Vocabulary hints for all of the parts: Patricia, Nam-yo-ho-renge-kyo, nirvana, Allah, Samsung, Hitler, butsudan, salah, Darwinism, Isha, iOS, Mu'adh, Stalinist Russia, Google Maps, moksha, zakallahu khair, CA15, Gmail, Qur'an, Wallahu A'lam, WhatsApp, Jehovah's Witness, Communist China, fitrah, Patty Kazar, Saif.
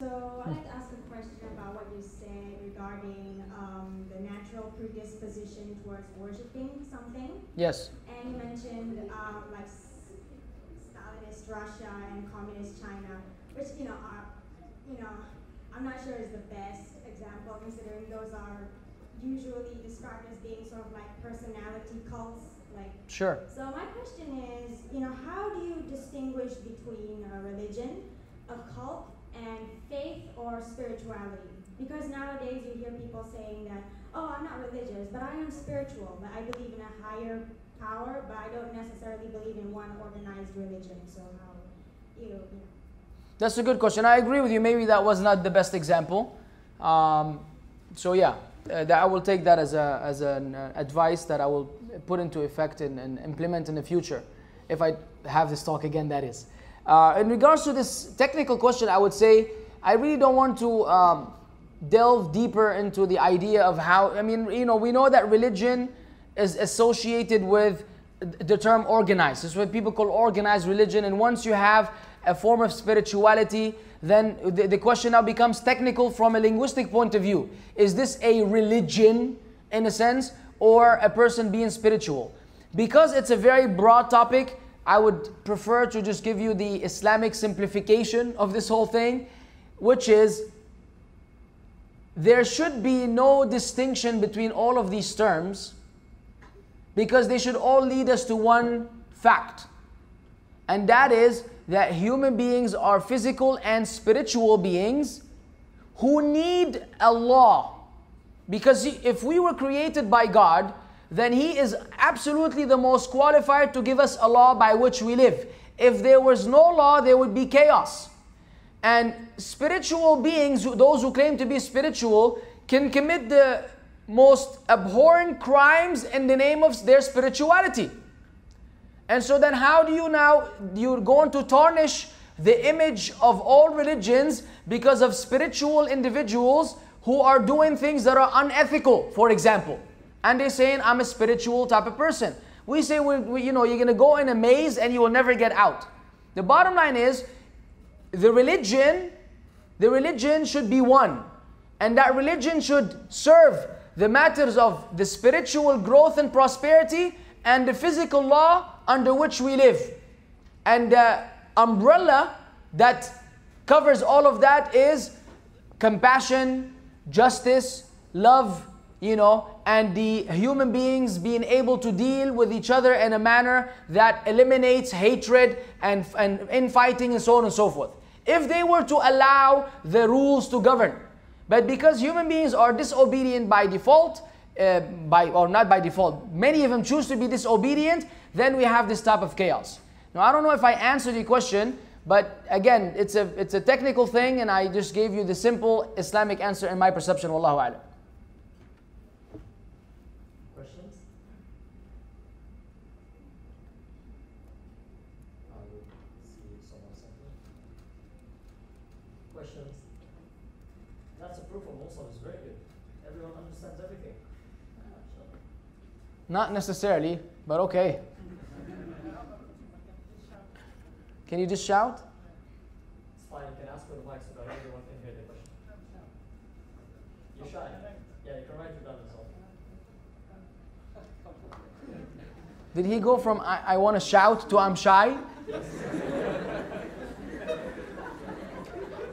So I'd like to ask a question about what you said regarding the natural predisposition towards worshipping something. Yes. And you mentioned like Stalinist Russia and Communist China, which I'm not sure is the best example, considering those are usually described as being sort of like personality cults. Like, sure. So my question is, how do you distinguish between a religion, a cult, and faith or spirituality? Because nowadays you hear people saying that, oh, I'm not religious, but I am spiritual, but I believe in a higher power, but I don't necessarily believe in one organized religion. So how That's a good question. I agree with you. Maybe that was not the best example. So yeah, I will take that as an advice that I will put into effect and implement in the future, if I have this talk again, that is. In regards to this technical question, I would say I really don't want to delve deeper into the idea of how, we know that religion is associated with the term organized. It's what people call organized religion. And once you have a form of spirituality, then the question now becomes technical from a linguistic point of view. Is this a religion in a sense, or a person being spiritual? Because it's a very broad topic, I would prefer to just give you the Islamic simplification of this whole thing, which is there should be no distinction between all of these terms, because they should all lead us to one fact, and that is that human beings are physical and spiritual beings who need Allah. Because if we were created by God, then He is absolutely the most qualified to give us a law by which we live. If there was no law, there would be chaos. And spiritual beings, those who claim to be spiritual, can commit the most abhorrent crimes in the name of their spirituality. And so then how do you now, you're going to tarnish the image of all religions because of spiritual individuals who are doing things that are unethical, for example. And they're saying, I'm a spiritual type of person. We say, you're going to go in a maze and you will never get out. The bottom line is, the religion should be one. And that religion should serve the matters of the spiritual growth and prosperity and the physical law under which we live. And the umbrella that covers all of that is compassion, justice, love, and the human beings being able to deal with each other in a manner that eliminates hatred and infighting and so on and so forth. If they were to allow the rules to govern, but because human beings are disobedient by default, not by default, many of them choose to be disobedient, then we have this type of chaos. Now, I don't know if I answered your question, but again, it's a technical thing, and I just gave you the simple Islamic answer in my perception. Wallahu A'lam. Questions? I will see someone something. Questions? That's a proof of Muslim is very good. Everyone understands everything. Not necessarily, but okay. Can you just shout? It's fine, you can ask for the mic so that everyone can hear the question. You're shy. Yeah, you can write it down yourself. Did he go from I want to shout to I'm shy? Yes.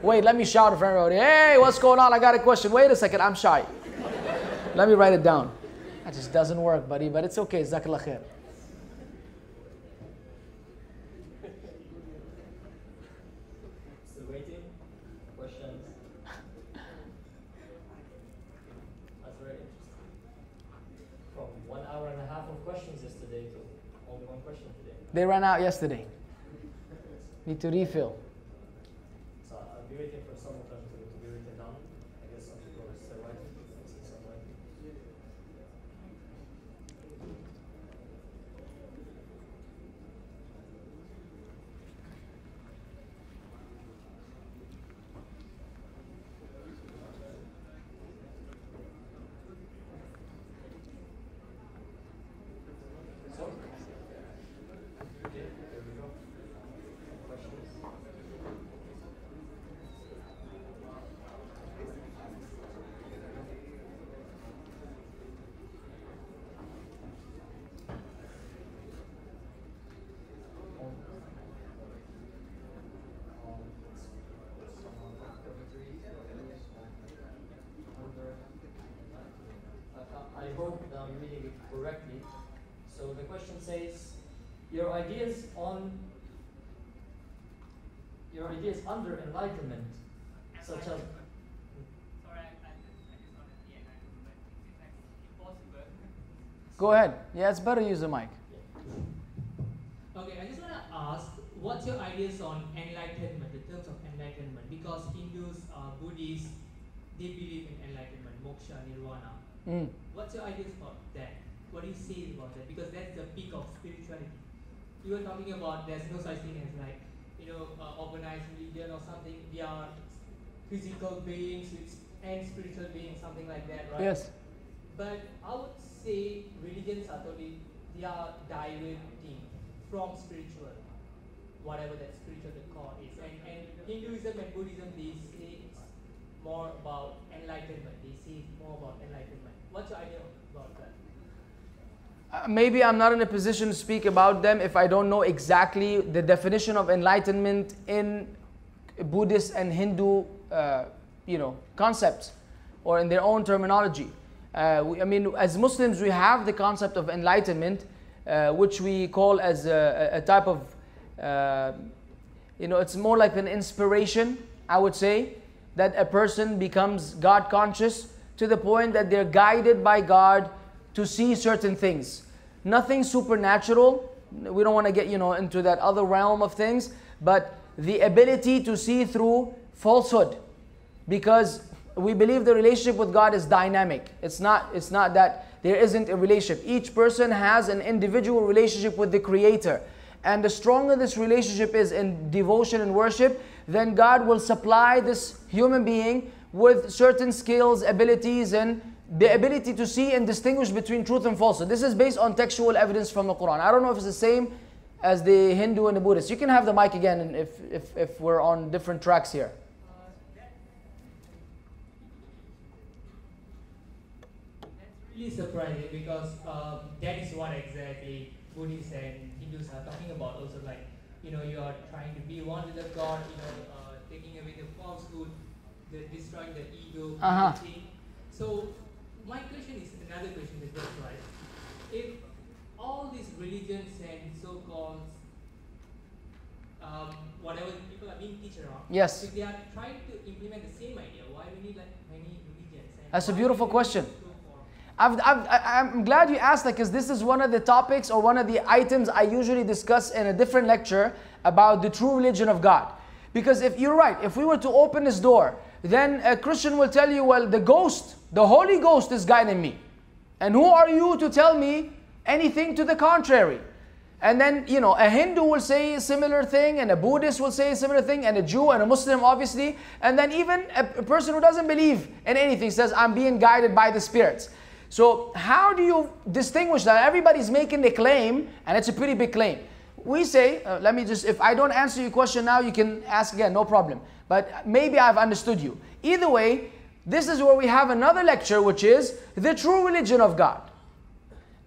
Wait, let me shout in front of everybody. Hey, what's going on? I got a question. Wait a second, I'm shy. Let me write it down. That just doesn't work, buddy, but it's okay. Zakallahu khair. Still waiting? Questions? That's very interesting. From 1.5 hours of questions yesterday to only one question today. They ran out yesterday. Need to refill. So I'll be waiting for some of them to be written down. I guess some people are still writing. reading it correctly. So the question says, your ideas under enlightenment, such as go ahead. Yeah, it's better use the mic. Okay, I just want to ask, what's your ideas on enlightenment, the terms of enlightenment? Because Hindus, Buddhists, they believe in enlightenment, moksha, nirvana. Mm. What's your ideas about that? What do you say about that? Because that's the peak of spirituality. You were talking about there's no such thing as like, organized religion or something. We are physical beings and spiritual beings, something like that, right? Yes. But I would say religions are totally, they are diverting from spiritual, whatever that spiritual core is. And Hinduism and Buddhism, they say it's more about enlightenment. What's your idea about that? Maybe I'm not in a position to speak about them if I don't know exactly the definition of enlightenment in Buddhist and Hindu, concepts, or in their own terminology. As Muslims, we have the concept of enlightenment, which we call as a type of, it's more like an inspiration, I would say, that a person becomes God conscious to the point that they're guided by God to see certain things. Nothing supernatural. We don't want to get, into that other realm of things, but the ability to see through falsehood, because we believe the relationship with God is dynamic. It's not that there isn't a relationship. Each person has an individual relationship with the Creator. And the stronger this relationship is in devotion and worship, then God will supply this human being with certain skills, abilities, and the ability to see and distinguish between truth and falsehood. This is based on textual evidence from the Qur'an. I don't know if it's the same as the Hindu and the Buddhist. You can have the mic again if we're on different tracks here. Really surprising, because that is what exactly Buddhists and Hindus are talking about. Also, you are trying to be one with the God, taking away the falsehood, destroying the ego. So my question is another question as well, right? If all these religions and so-called whatever people are being teachers on, yes, if they are trying to implement the same idea, why we need like many religions? That's a beautiful question. I'm glad you asked that, because this is one of the topics or one of the items I usually discuss in a different lecture about the true religion of God. Because if you're right, if we were to open this door, then a Christian will tell you, well, the Holy Ghost is guiding me. And who are you to tell me anything to the contrary? And then, a Hindu will say a similar thing, and a Buddhist will say a similar thing, and a Jew and a Muslim, obviously. And then even a person who doesn't believe in anything says, I'm being guided by the spirits. So how do you distinguish that? Everybody's making a claim, and it's a pretty big claim. We say, if I don't answer your question now, you can ask again, no problem. But maybe I've understood you. Either way, this is where we have another lecture, which is the true religion of God.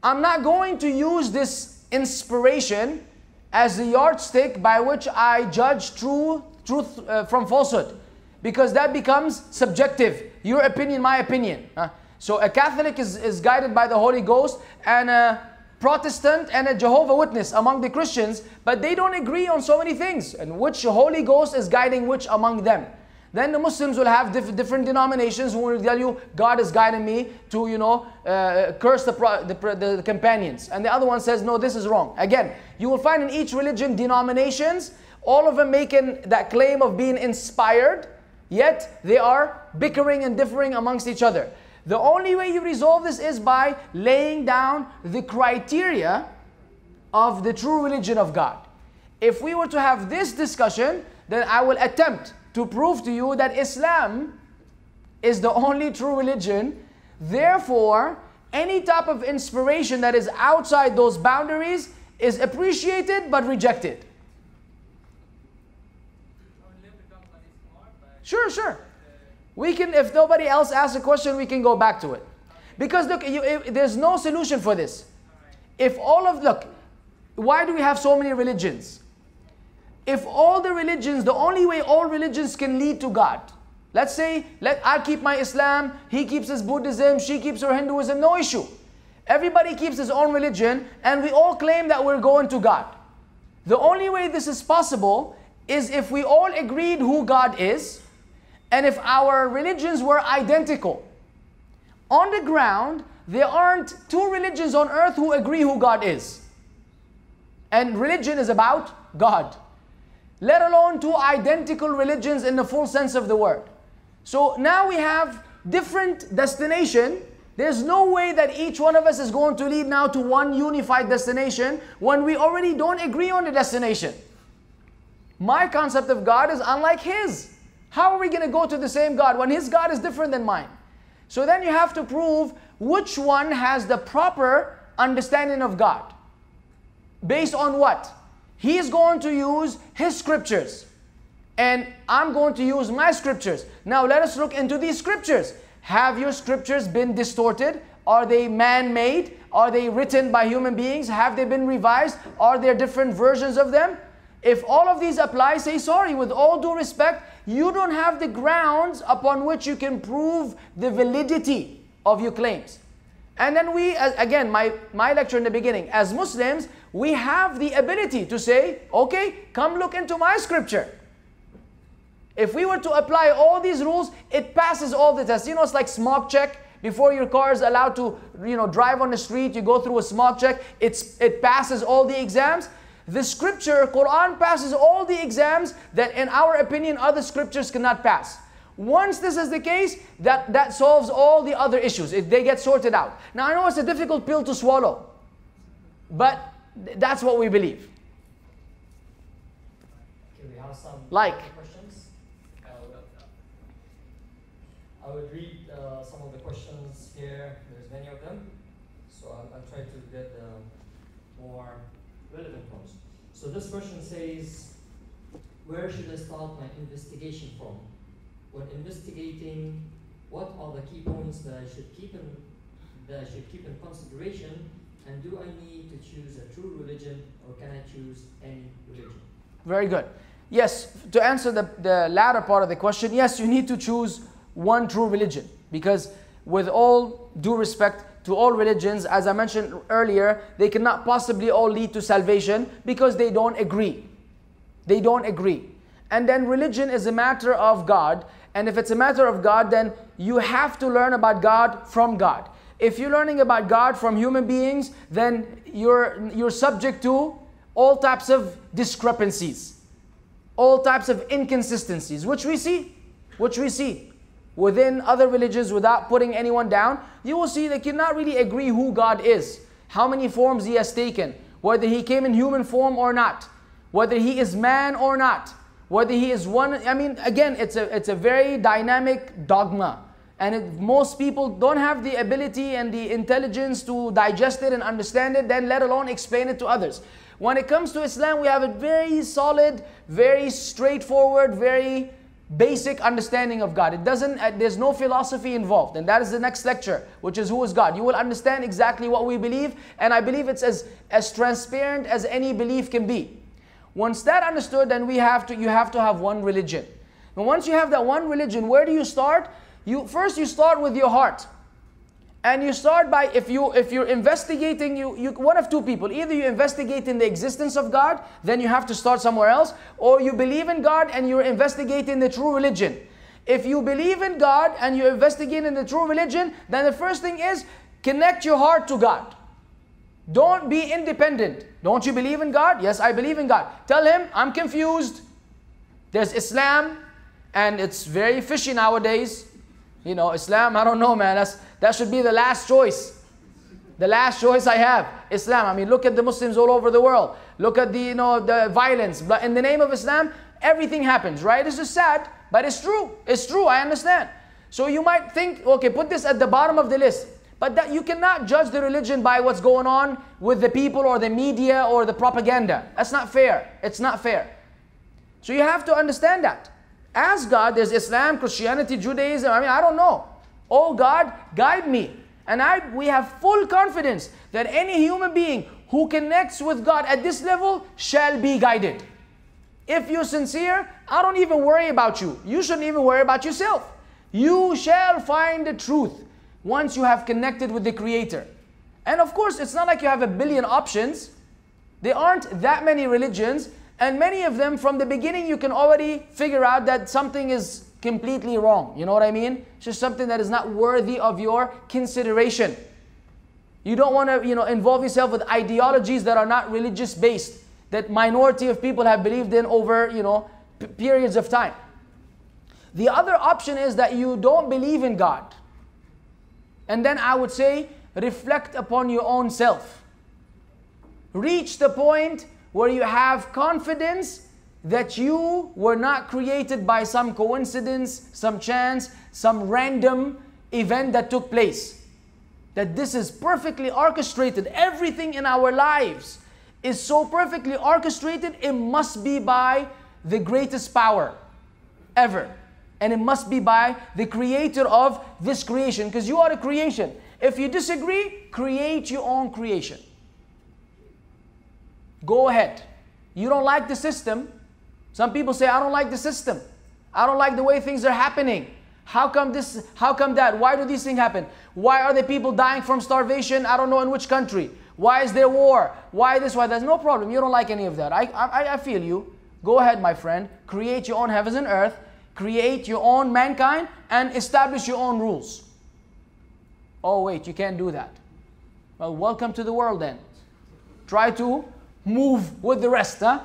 I'm not going to use this inspiration as the yardstick by which I judge truth from falsehood, because that becomes subjective. Your opinion, my opinion. So a Catholic is guided by the Holy Ghost, and a Protestant and a Jehovah's Witness among the Christians, but they don't agree on so many things, and which Holy Ghost is guiding which among them. Then the Muslims will have different denominations who will tell you, God is guiding me to, curse the companions. And the other one says, no, this is wrong. Again, you will find in each religion denominations, all of them making that claim of being inspired, yet they are bickering and differing amongst each other. The only way you resolve this is by laying down the criteria of the true religion of God. If we were to have this discussion, then I will attempt to prove to you that Islam is the only true religion. Therefore, any type of inspiration that is outside those boundaries is appreciated but rejected. Sure. We can, if nobody else asks a question, we can go back to it. Because look, there's no solution for this. If why do we have so many religions? If all the religions, the only way all religions can lead to God. Let's say, I'll keep my Islam, he keeps his Buddhism, she keeps her Hinduism, no issue. Everybody keeps his own religion, and we all claim that we're going to God. The only way this is possible is if we all agreed who God is, and if our religions were identical. On the ground, there aren't two religions on earth who agree who God is. And religion is about God. Let alone two identical religions in the full sense of the word. So now we have different destination. There's no way that each one of us is going to lead now to one unified destination when we already don't agree on the destination. My concept of God is unlike his. How are we going to go to the same God when his God is different than mine? So then you have to prove which one has the proper understanding of God. Based on what? He is going to use his scriptures. And I'm going to use my scriptures. Now let us look into these scriptures. Have your scriptures been distorted? Are they man-made? Are they written by human beings? Have they been revised? Are there different versions of them? If all of these apply, say sorry. With all due respect, you don't have the grounds upon which you can prove the validity of your claims. And then we, again, my lecture in the beginning, as Muslims, we have the ability to say, okay, come look into my scripture. If we were to apply all these rules, it passes all the tests. You know, it's like smog check. Before your car is allowed to, you know, drive on the street, you go through a smog check. It passes all the exams. The scripture, Quran, passes all the exams that, in our opinion, other scriptures cannot pass. Once this is the case, that solves all the other issues. They get sorted out. Now, I know it's a difficult pill to swallow, but that's what we believe. Okay, we have some questions. I would read some of the questions here. There's many of them, so I'll try to get more relevant ones. So this person says, where should I start my investigation from? When investigating, what are the key points that I should keep in consideration, and do I need to choose a true religion, or can I choose any religion? Very good. Yes, to answer the latter part of the question, yes, you need to choose one true religion, because with all due respect to all religions, as I mentioned earlier, they cannot possibly all lead to salvation because they don't agree. They don't agree. And then religion is a matter of God. And if it's a matter of God, then you have to learn about God from God. If you're learning about God from human beings, then you're subject to all types of discrepancies, all types of inconsistencies, which we see. Within other religions, without putting anyone down, you will see they cannot really agree who God is, how many forms he has taken, whether he came in human form or not, whether he is man or not, whether he is one. I mean, again, it's a very dynamic dogma. And most people don't have the ability and the intelligence to digest it and understand it, then let alone explain it to others. When it comes to Islam, we have a very solid, very straightforward, very basic understanding of God. There's no philosophy involved, and that is the next lecture, which is who is God. You will understand exactly what we believe, and I believe it's as transparent as any belief can be. Once that understood, then you have to have one religion. And once you have that one religion, where do you start? First you start with your heart, and you start by, if you're investigating, you one of two people: either you investigate in the existence of God, then you have to start somewhere else, or you believe in God and you're investigating the true religion. If you believe in God and you're investigating the true religion, then the first thing is connect your heart to God. Don't be independent. Don't you believe in God? Yes, I believe in God. Tell him, I'm confused. There's Islam, and it's very fishy nowadays. You know, Islam, I don't know, man. That should be the last choice. The last choice I have, Islam. I mean, look at the Muslims all over the world. Look at the violence. But in the name of Islam, everything happens, right? It's just sad, but it's true. It's true, I understand. So you might think, okay, put this at the bottom of the list. But that you cannot judge the religion by what's going on with the people or the media or the propaganda. That's not fair. It's not fair. So you have to understand that. As God, there's Islam, Christianity, Judaism. I mean, I don't know. Oh God, guide me. And we have full confidence that any human being who connects with God at this level shall be guided. If you're sincere, I don't even worry about you. You shouldn't even worry about yourself. You shall find the truth once you have connected with the Creator. And of course, it's not like you have a billion options. There aren't that many religions, and many of them from the beginning you can already figure out that something is completely wrong. You know what I mean? It's just something that is not worthy of your consideration. You don't want to, involve yourself with ideologies that are not religious based, that minority of people have believed in over, periods of time. The other option is that you don't believe in God. And then I would say, reflect upon your own self. Reach the point where you have confidence that you were not created by some coincidence, some chance, some random event that took place. That this is perfectly orchestrated. Everything in our lives is so perfectly orchestrated, it must be by the greatest power ever. And it must be by the creator of this creation, because you are a creation. If you disagree, create your own creation. Go ahead. You don't like the system. Some people say, I don't like the system. I don't like the way things are happening. How come this? How come that? Why do these things happen? Why are the people dying from starvation? I don't know in which country. Why is there war? Why this? Why that? No problem. You don't like any of that. I feel you. Go ahead, my friend. Create your own heavens and earth. Create your own mankind and establish your own rules. Oh, wait, you can't do that. Well, welcome to the world then. Try to move with the rest, huh?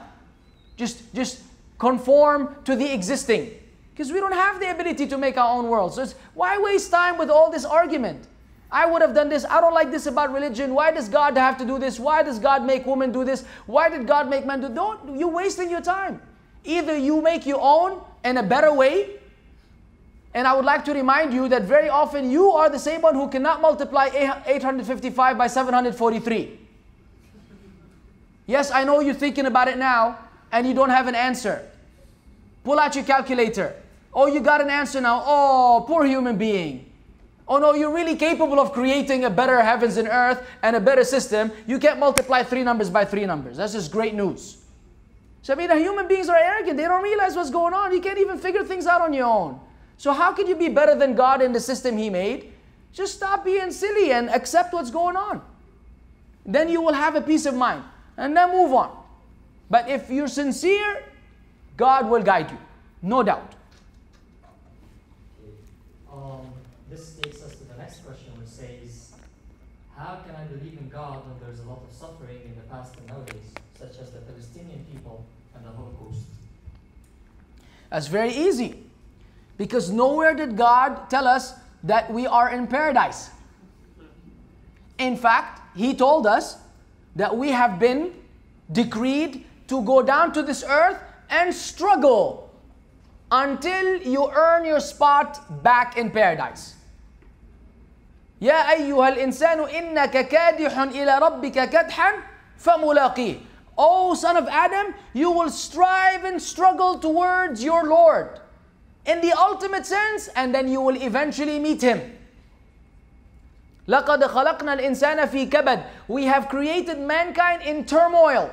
Just conform to the existing. Because we don't have the ability to make our own world. So it's, why waste time with all this argument? I would have done this. I don't like this about religion. Why does God have to do this? Why does God make women do this? Why did God make men do this? Don't, you're wasting your time. Either you make your own in a better way. And I would like to remind you that very often you are the same one who cannot multiply 855 by 743. Yes, I know you're thinking about it now and you don't have an answer. Pull out your calculator. Oh, you got an answer now. Oh, poor human being. Oh no, you're really capable of creating a better heavens and earth and a better system. You can't multiply 3 numbers by 3 numbers. That's just great news. So I mean, human beings are arrogant. They don't realize what's going on. You can't even figure things out on your own. So how could you be better than God in the system He made? Just stop being silly and accept what's going on. Then you will have a peace of mind. And then move on. But if you're sincere, God will guide you. No doubt. This takes us to the next question, which says, how can I believe in God when there's a lot of suffering in the past and nowadays, such as the Palestinian people and the Holocaust? That's very easy. Because nowhere did God tell us that we are in paradise. In fact, He told us that we have been decreed to go down to this earth and struggle until you earn your spot back in paradise. Ya ayyuhal insanu innaka kadihun ila rabbika kadhan famulaqih. O son of Adam, you will strive and struggle towards your Lord in the ultimate sense, and then you will eventually meet Him. لَقَدْ خَلَقْنَا الْإِنسَانَ فِي كَبَدٍ. We have created mankind in turmoil,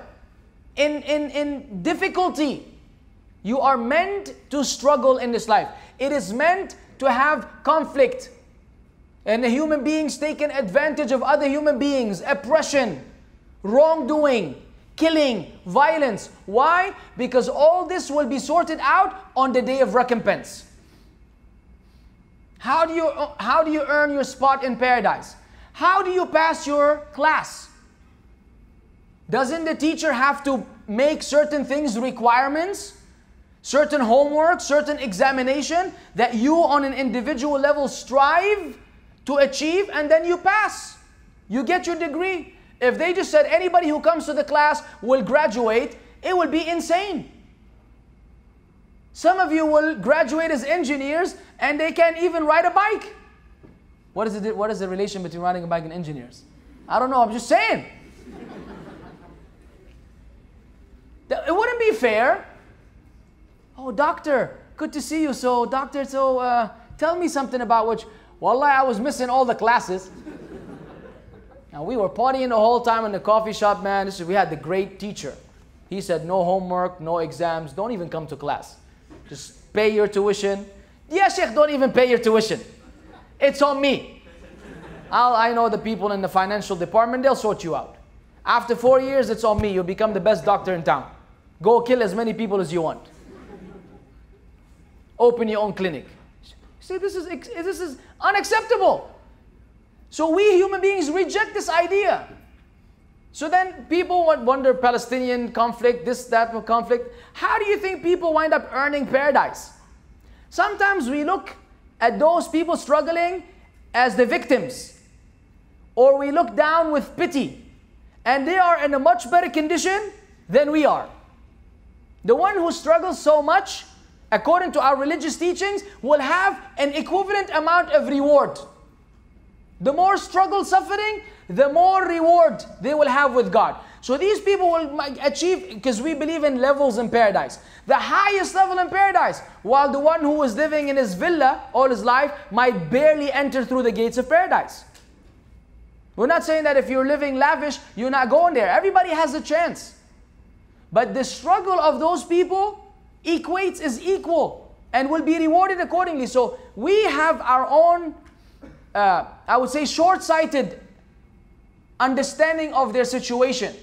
in difficulty. You are meant to struggle in this life. It is meant to have conflict. And the human beings taking advantage of other human beings, oppression, wrongdoing, killing, violence. Why? Because all this will be sorted out on the day of recompense. How do you earn your spot in paradise? How do you pass your class? Doesn't the teacher have to make certain things, requirements, certain homework, certain examination that you on an individual level strive to achieve, and then you pass. You get your degree. If they just said anybody who comes to the class will graduate, it would be insane. Some of you will graduate as engineers and they can't even ride a bike. What is the relation between riding a bike and engineers? I don't know, I'm just saying. It wouldn't be fair. Oh, doctor, good to see you. So, doctor, tell me something about which... Wallahi, I was missing all the classes. Now, we were partying the whole time in the coffee shop, man. We had the great teacher. He said, no homework, no exams, don't even come to class. Just pay your tuition. Yeah, Sheikh, don't even pay your tuition. It's on me. I know the people in the financial department, they'll sort you out. After 4 years, it's on me. You'll become the best doctor in town. Go kill as many people as you want. Open your own clinic. See, this is unacceptable. So we human beings reject this idea. So then people wonder, Palestinian conflict, this, that conflict. How do you think people wind up earning paradise? Sometimes we look at those people struggling as the victims. Or we look down with pity. And they are in a much better condition than we are. The one who struggles so much, according to our religious teachings, will have an equivalent amount of reward. The more struggle, suffering, the more reward they will have with God. So these people will achieve, because we believe in levels in paradise. The highest level in paradise, while the one who is living in his villa all his life might barely enter through the gates of paradise. We're not saying that if you're living lavish, you're not going there. Everybody has a chance. But the struggle of those people equates, is equal, and will be rewarded accordingly. So we have our own, I would say, short-sighted understanding of their situation.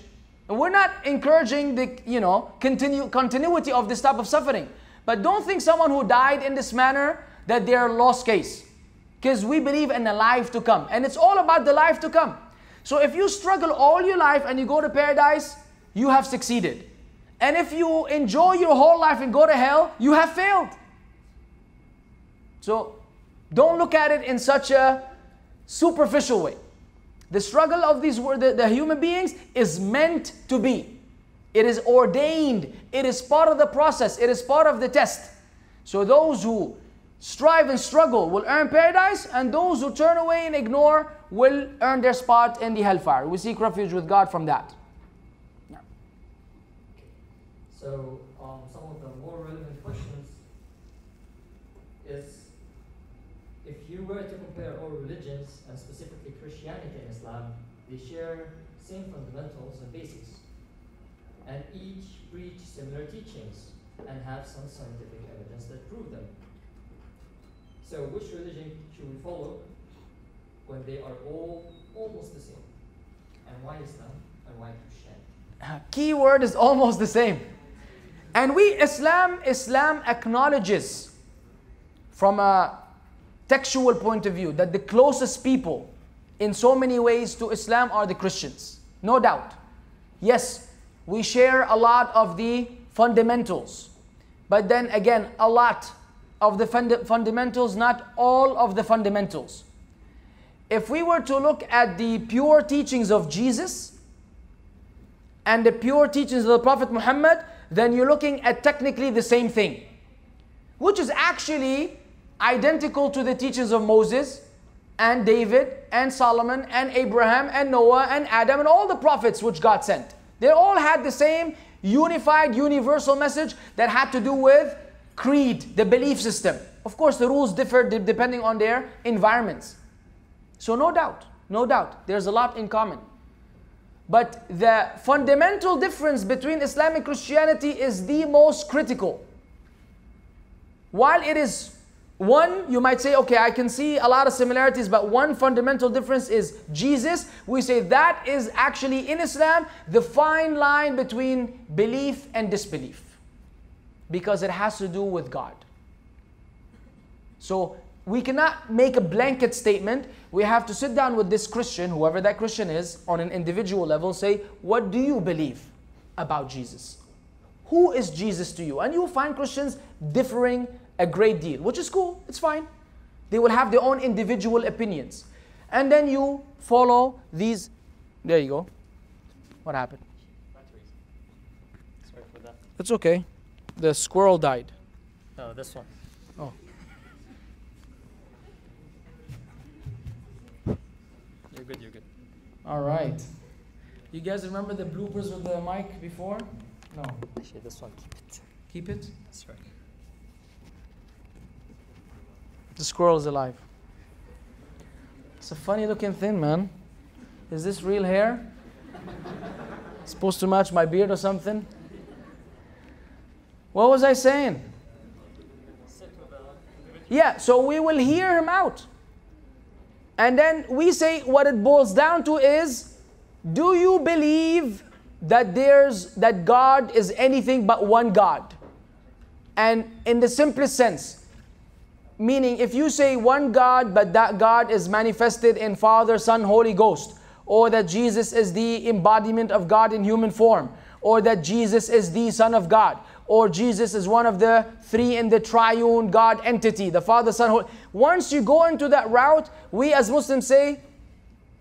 And we're not encouraging the, continuity of this type of suffering. But don't think someone who died in this manner that they're a lost case. Because we believe in a life to come. And it's all about the life to come. So if you struggle all your life and you go to paradise, you have succeeded. And if you enjoy your whole life and go to hell, you have failed. So don't look at it in such a superficial way. The struggle of these the human beings is meant to be. It is ordained. It is part of the process. It is part of the test. So those who strive and struggle will earn paradise, and those who turn away and ignore will earn their spot in the hellfire. We seek refuge with God from that. Yeah. So some of the more relevant questions is, if you were to compare all religions, and specifically Christianity and Islam, they share same fundamentals and basics, and each preach similar teachings and have some scientific evidence that prove them. So which religion should we follow when they are all almost the same? And why Islam and why Christianity? Key word is almost the same. And Islam acknowledges from a textual point of view that the closest people in so many ways to Islam are the Christians. No doubt. Yes, we share a lot of the fundamentals. But then again, a lot of the fundamentals, not all of the fundamentals. If we were to look at the pure teachings of Jesus and the pure teachings of the Prophet Muhammad, then you're looking at technically the same thing, which is actually identical to the teachings of Moses and David and Solomon and Abraham and Noah and Adam and all the prophets which God sent. They all had the same unified universal message that had to do with creed, the belief system. Of course, the rules differ depending on their environments. So no doubt, there's a lot in common. But the fundamental difference between Islam and Christianity is the most critical. While it is one, you might say, okay, I can see a lot of similarities, but one fundamental difference is Jesus. We say that is actually in Islam the fine line between belief and disbelief. Because it has to do with God. So we cannot make a blanket statement. We have to sit down with this Christian, whoever that Christian is, on an individual level, say, what do you believe about Jesus? Who is Jesus to you? And you'll find Christians differing a great deal, which is cool, it's fine. They will have their own individual opinions. And then you follow these. There you go. What happened? Batteries. Sorry for that. It's okay. The squirrel died. Oh, this one. Oh. You're good, you're good. All right. You guys remember the bloopers with the mic before? No. Actually, this one, keep it. Keep it? That's right. The squirrel is alive. It's a funny looking thing, man. Is this real hair? It's supposed to match my beard or something? What was I saying? Yeah, so we will hear him out. And then we say what it boils down to is, do you believe that God is anything but one God? And in the simplest sense, meaning if you say one God, but that God is manifested in Father, Son, Holy Ghost, or that Jesus is the embodiment of God in human form, or that Jesus is the Son of God, or Jesus is one of the three in the triune God entity, the Father, Son, Holy. Once you go into that route, we as Muslims say,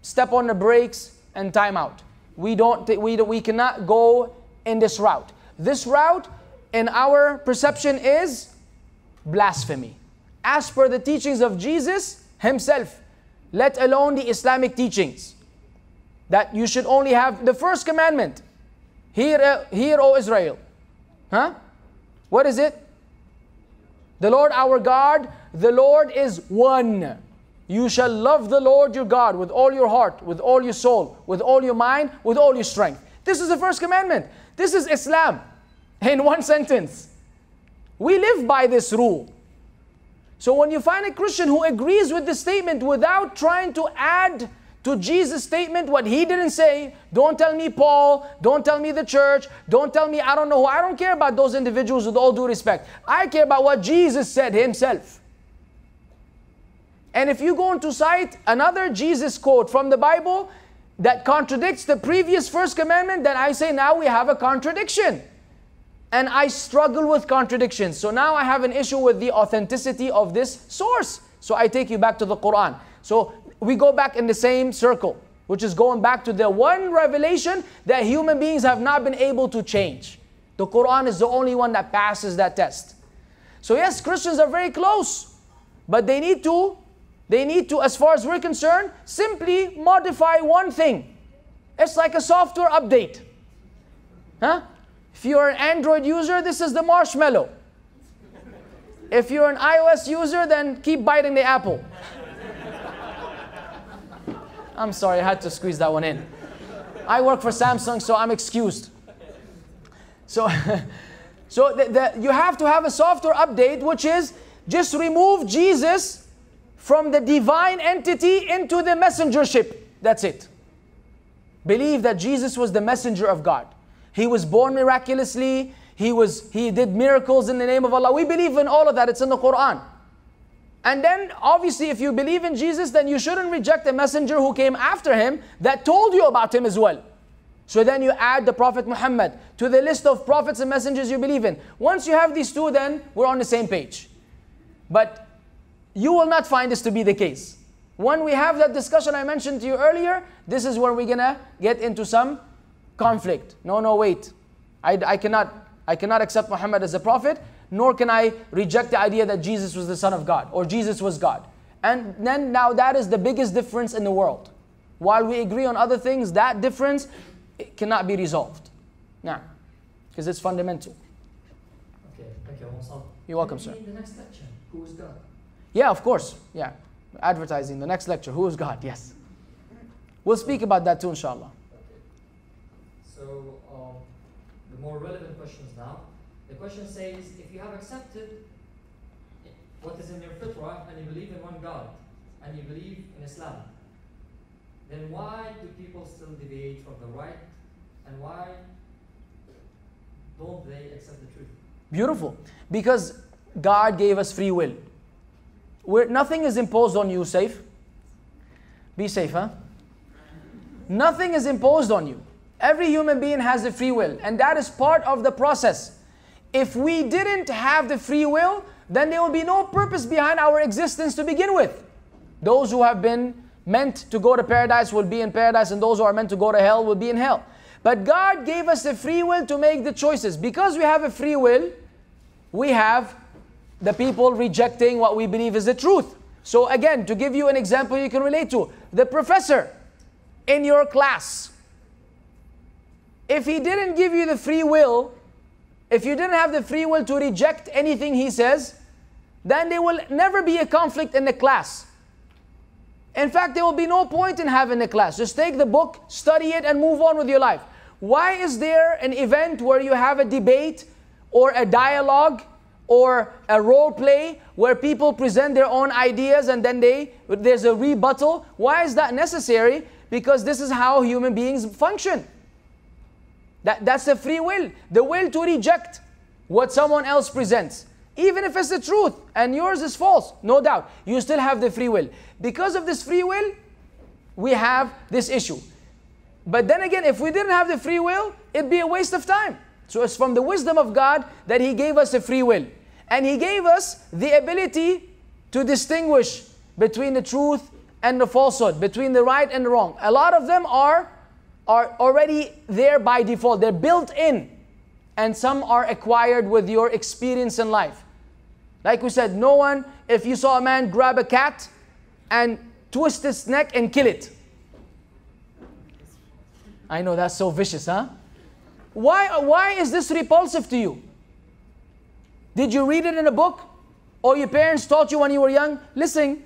step on the brakes and time out. We cannot go in this route. This route, in our perception, is blasphemy. As per the teachings of Jesus himself, let alone the Islamic teachings, that you should only have the first commandment. Hear, O Israel. Huh? What is it? The Lord our God, the Lord is one. You shall love the Lord your God with all your heart, with all your soul, with all your mind, with all your strength. This is the first commandment. This is Islam in one sentence. We live by this rule. So when you find a Christian who agrees with the statement without trying to add to Jesus' statement what he didn't say, don't tell me Paul, don't tell me the church, don't tell me I don't know who. I don't care about those individuals with all due respect. I care about what Jesus said himself. And if you go on to cite another Jesus quote from the Bible that contradicts the previous first commandment, then I say now we have a contradiction. And I struggle with contradictions. So now I have an issue with the authenticity of this source. So I take you back to the Quran. So we go back in the same circle, which is going back to the one revelation that human beings have not been able to change. The Quran is the only one that passes that test. So yes, Christians are very close, but they need to, as far as we're concerned, simply modify one thing. It's like a software update. Huh? If you're an Android user, this is the marshmallow. If you're an iOS user, then keep biting the apple. I'm sorry, I had to squeeze that one in. I work for Samsung, so I'm excused. So you have to have a software update, which is just remove Jesus from the divine entity into the messengership. That's it. Believe that Jesus was the messenger of God. He was born miraculously. He did miracles in the name of Allah. We believe in all of that. It's in the Quran. And then, obviously, if you believe in Jesus, then you shouldn't reject a messenger who came after him that told you about him as well. So then you add the Prophet Muhammad to the list of prophets and messengers you believe in. Once you have these two, then we're on the same page. But you will not find this to be the case. When we have that discussion I mentioned to you earlier, this is where we're going to get into some conflict. No, wait. I cannot accept Muhammad as a prophet. Nor can I reject the idea that Jesus was the Son of God, or Jesus was God. And then now that is the biggest difference in the world. While we agree on other things, that difference cannot be resolved. Now, because it's fundamental. Okay, thank you. You're welcome, sir. In the next lecture, who is God? Yeah, of course. Yeah, advertising. The next lecture, who is God? Yes. We'll speak about that too, inshallah. Okay. So, the more relevant questions now. The question says, if you have accepted what is in your fitrah and you believe in one God and you believe in Islam, then why do people still deviate from the right and why don't they accept the truth? Beautiful. Because God gave us free will. Nothing is imposed on you, Saif. Be safe, huh? Nothing is imposed on you. Every human being has a free will, and that is part of the process. If we didn't have the free will, then there will be no purpose behind our existence to begin with. Those who have been meant to go to paradise will be in paradise, and those who are meant to go to hell will be in hell. But God gave us the free will to make the choices. Because we have a free will, we have the people rejecting what we believe is the truth. So again, to give you an example you can relate to, the professor in your class, if he didn't give you the free will, if you didn't have the free will to reject anything he says, then there will never be a conflict in the class. In fact, there will be no point in having a class. Just take the book, study it, and move on with your life. Why is there an event where you have a debate or a dialogue or a role play where people present their own ideas and then there's a rebuttal. Why is that necessary? Because this is how human beings function. That's the free will, the will to reject what someone else presents. Even if it's the truth and yours is false, no doubt, you still have the free will. Because of this free will, we have this issue. But then again, if we didn't have the free will, it'd be a waste of time. So it's from the wisdom of God that He gave us a free will. And He gave us the ability to distinguish between the truth and the falsehood, between the right and the wrong. A lot of them are already there by default. They're built in. And some are acquired with your experience in life. Like we said, no one, if you saw a man grab a cat and twist its neck and kill it. I know that's so vicious, huh? Why is this repulsive to you? Did you read it in a book? Or your parents taught you when you were young? Listen,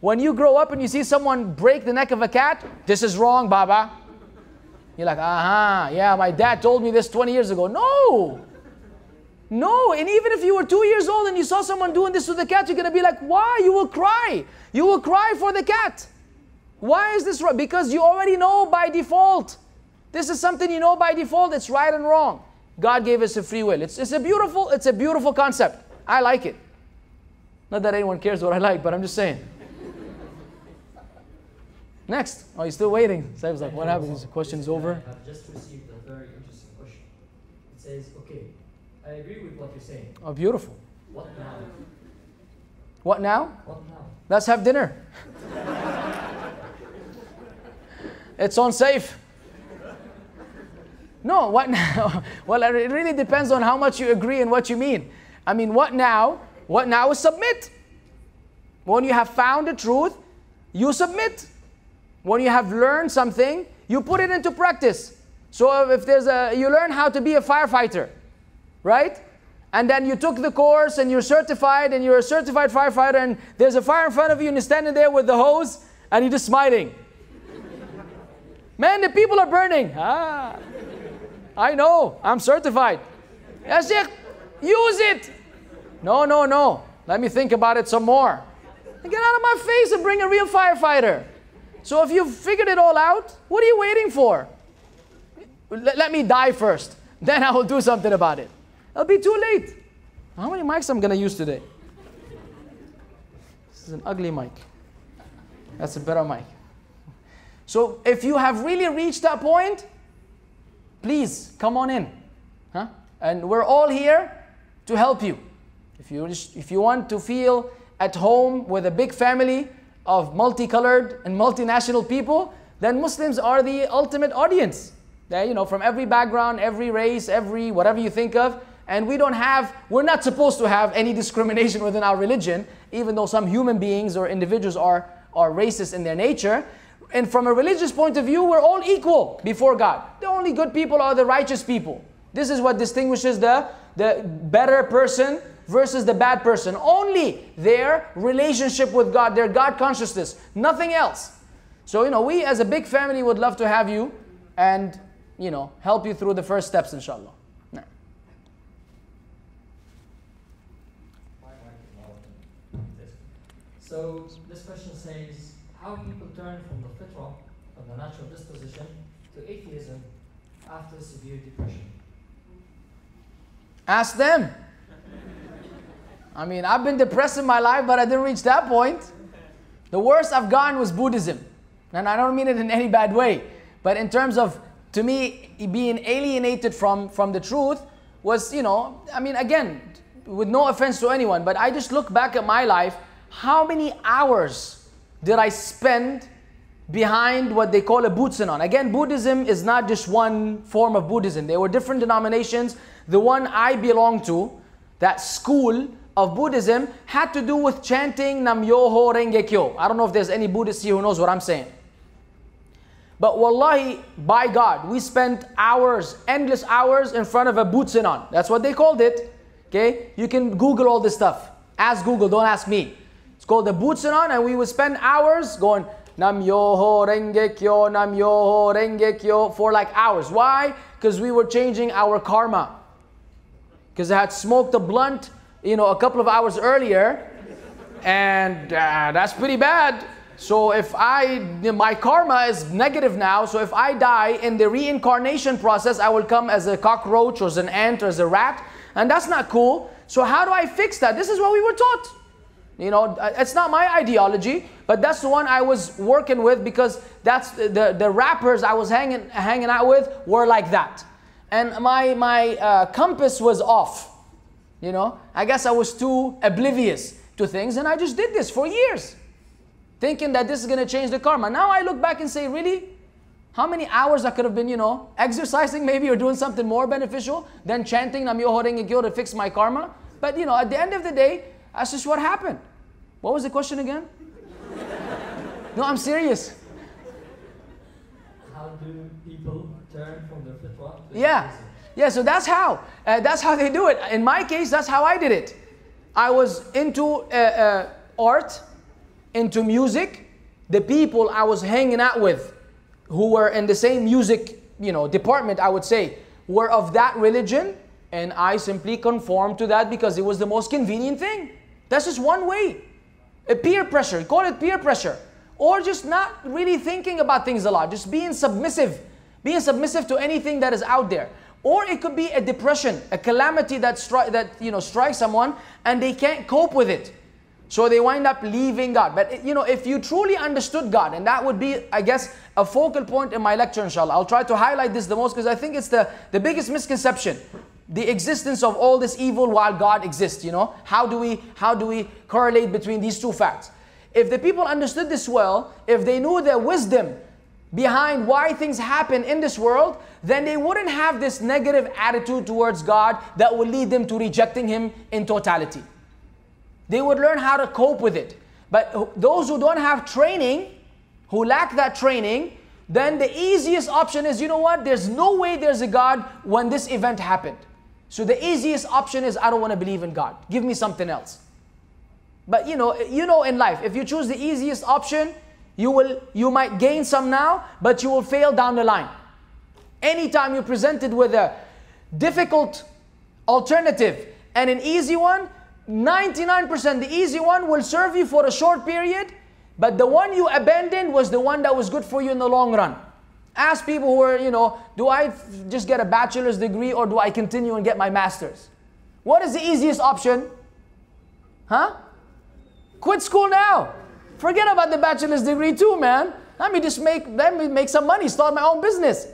when you grow up and you see someone break the neck of a cat, this is wrong, Baba. You're like, aha, yeah, my dad told me this 20 years ago. No! No, and even if you were 2 years old and you saw someone doing this to the cat, you're going to be like, why? You will cry. You will cry for the cat. Why is this right? Because you already know by default. This is something you know by default. It's right and wrong. God gave us a free will. It's a beautiful concept. I like it. Not that anyone cares what I like, but I'm just saying. Next. Oh, you're still waiting. Saif's like, what happens? The question is over. I've just received a very interesting question. It says, okay, I agree with what you're saying. Oh, beautiful. What now? What now? What now? Let's have dinner. It's on Saif. No, what now? Well, it really depends on how much you agree and what you mean. I mean, what now? What now is submit. When you have found the truth, you submit. When you have learned something, you put it into practice. So if there's you learn how to be a firefighter, right? And then you took the course and you're certified and you're a certified firefighter and there's a fire in front of you and you're standing there with the hose and you're just smiling. Man, the people are burning. Ah. I know, I'm certified. Ya Sheikh, use it. No, no, no. Let me think about it some more. Get out of my face and bring a real firefighter. So if you've figured it all out, what are you waiting for? Let me die first. Then I will do something about it. It'll be too late. How many mics am I going to use today? This is an ugly mic. That's a better mic. So if you have really reached that point, please, come on in. Huh? And we're all here to help you. If you want to feel at home with a big family of multicolored and multinational people, then Muslims are the ultimate audience. They're, you know, from every background, every race, every whatever you think of. And we're not supposed to have any discrimination within our religion, even though some human beings or individuals are racist in their nature. And from a religious point of view, we're all equal before God. The only good people are the righteous people. This is what distinguishes the better person versus the bad person. Only their relationship with God, their God consciousness, nothing else. So, you know, we as a big family would love to have you and, you know, help you through the first steps, inshallah. No. So, this question says, how people turn from the fitrah, from the natural disposition, to atheism after severe depression? Ask them. I mean, I've been depressed in my life, but I didn't reach that point. The worst I've gone was Buddhism. And I don't mean it in any bad way. But in terms of, to me, being alienated from the truth was, you know, I mean, again, with no offense to anyone, but I just look back at my life, how many hours did I spend behind what they call a butsudan? Again, Buddhism is not just one form of Buddhism. There were different denominations. The one I belong to, that school of Buddhism, had to do with chanting Nam-yo-ho-renge-kyo. I don't know if there's any Buddhist here who knows what I'm saying. But wallahi, by God, we spent hours, endless hours in front of a butsudan. That's what they called it. Okay? You can Google all this stuff. Ask Google, don't ask me. It's called the butsudan, and we would spend hours going Nam-yo-ho-renge-kyo, Nam-yo-ho-renge-kyo for like hours. Why? Because we were changing our karma. Because I had smoked a blunt you know, a couple of hours earlier, and that's pretty bad. So if my karma is negative now, so if I die in the reincarnation process, I will come as a cockroach or as an ant or as a rat, and that's not cool. So how do I fix that? This is what we were taught. You know, it's not my ideology, but that's the one I was working with, because that's the rappers I was hanging out with were like that. And my compass was off. You know, I guess I was too oblivious to things, and I just did this for years, thinking that this is going to change the karma. Now I look back and say, really? How many hours I could have been, you know, exercising maybe, or doing something more beneficial than chanting Nam-yo-ho-renge-kyo to fix my karma? But, you know, at the end of the day, that's just what happened. What was the question again? No, I'm serious. How do people turn from their fitrah? Yeah. Yeah, so that's how they do it. In my case, that's how I did it. I was into art, into music. The people I was hanging out with, who were in the same music, you know, department, I would say, were of that religion, and I simply conformed to that because it was the most convenient thing. That's just one way. A peer pressure, call it peer pressure, or just not really thinking about things a lot, just being submissive to anything that is out there. Or it could be a depression, a calamity that you know, strikes someone and they can't cope with it. So they wind up leaving God. But you know, if you truly understood God, and that would be, I guess, a focal point in my lecture, inshallah. I'll try to highlight this the most, because I think it's the biggest misconception. The existence of all this evil while God exists, you know. How do we correlate between these two facts? If the people understood this well, if they knew their wisdom behind why things happen in this world, then they wouldn't have this negative attitude towards God that will lead them to rejecting Him in totality. They would learn how to cope with it. But those who don't have training, who lack that training, then the easiest option is, you know what, there's no way there's a God when this event happened. So the easiest option is, I don't want to believe in God. Give me something else. But you know in life, if you choose the easiest option, you might gain some now, but you will fail down the line. Anytime you're presented with a difficult alternative and an easy one, 99% the easy one will serve you for a short period, but the one you abandoned was the one that was good for you in the long run. Ask people who are, you know, do I just get a bachelor's degree, or do I continue and get my master's? What is the easiest option? Huh? Quit school now. Forget about the bachelor's degree too, man. Let me make some money, start my own business.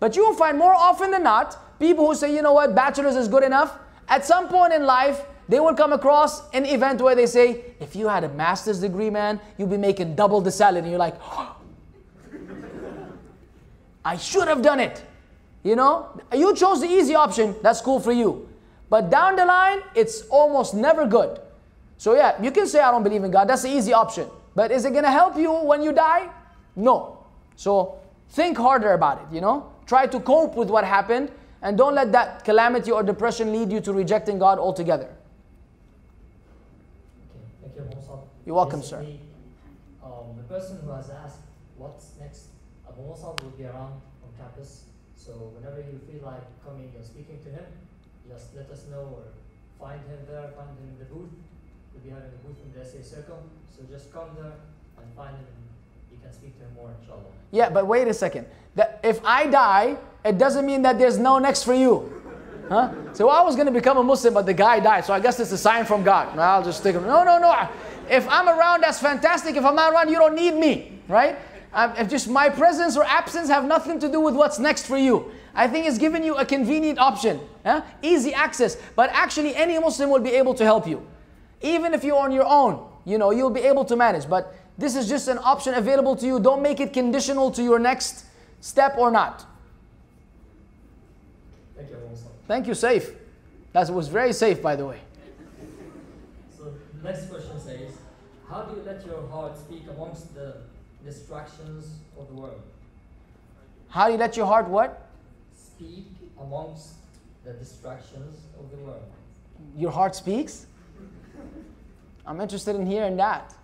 But you will find more often than not, people who say, you know what, bachelor's is good enough. At some point in life, they will come across an event where they say, if you had a master's degree, man, you'd be making double the salary. And you're like, oh, I should have done it. You know, you chose the easy option. That's cool for you. But down the line, it's almost never good. So yeah, you can say, I don't believe in God. That's the easy option. But is it going to help you when you die? No. So think harder about it, you know. Try to cope with what happened, and don't let that calamity or depression lead you to rejecting God altogether. Okay. Thank you, Mu'adh. You're welcome, basically, sir. The person who has asked what's next, Abu Mu'adh will be around on campus. So whenever you feel like coming and speaking to him, just let us know, or find him there, find him in the booth. We'll be having a booth in the essay circle, so just come there and find him, and you can speak to him more, inshallah. Yeah, but wait a second. That if I die, it doesn't mean that there's no next for you. Huh? So I was going to become a Muslim, but the guy died, so I guess it's a sign from God. I'll just stick him. No, no, no. If I'm around, that's fantastic. If I'm not around, you don't need me, right? If just my presence or absence have nothing to do with what's next for you. I think it's giving you a convenient option, huh? Easy access. But actually, any Muslim will be able to help you. Even if you're on your own, you know, you'll be able to manage. But this is just an option available to you. Don't make it conditional to your next step or not. Thank you, Mu'adh. Thank you, Saif. That was very safe, by the way. So the next question says, how do you let your heart speak amongst the distractions of the world? How do you let your heart what? Speak amongst the distractions of the world. Your heart speaks? I'm interested in hearing that.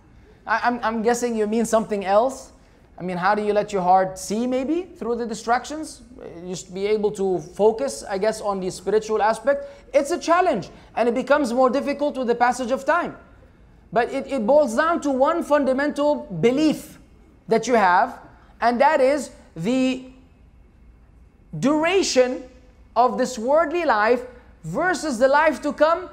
I'm guessing you mean something else. I mean, how do you let your heart see, maybe, through the distractions? Just be able to focus, I guess, on the spiritual aspect. It's a challenge, and it becomes more difficult with the passage of time. But it boils down to one fundamental belief that you have, and that is the duration of this worldly life versus the life to come.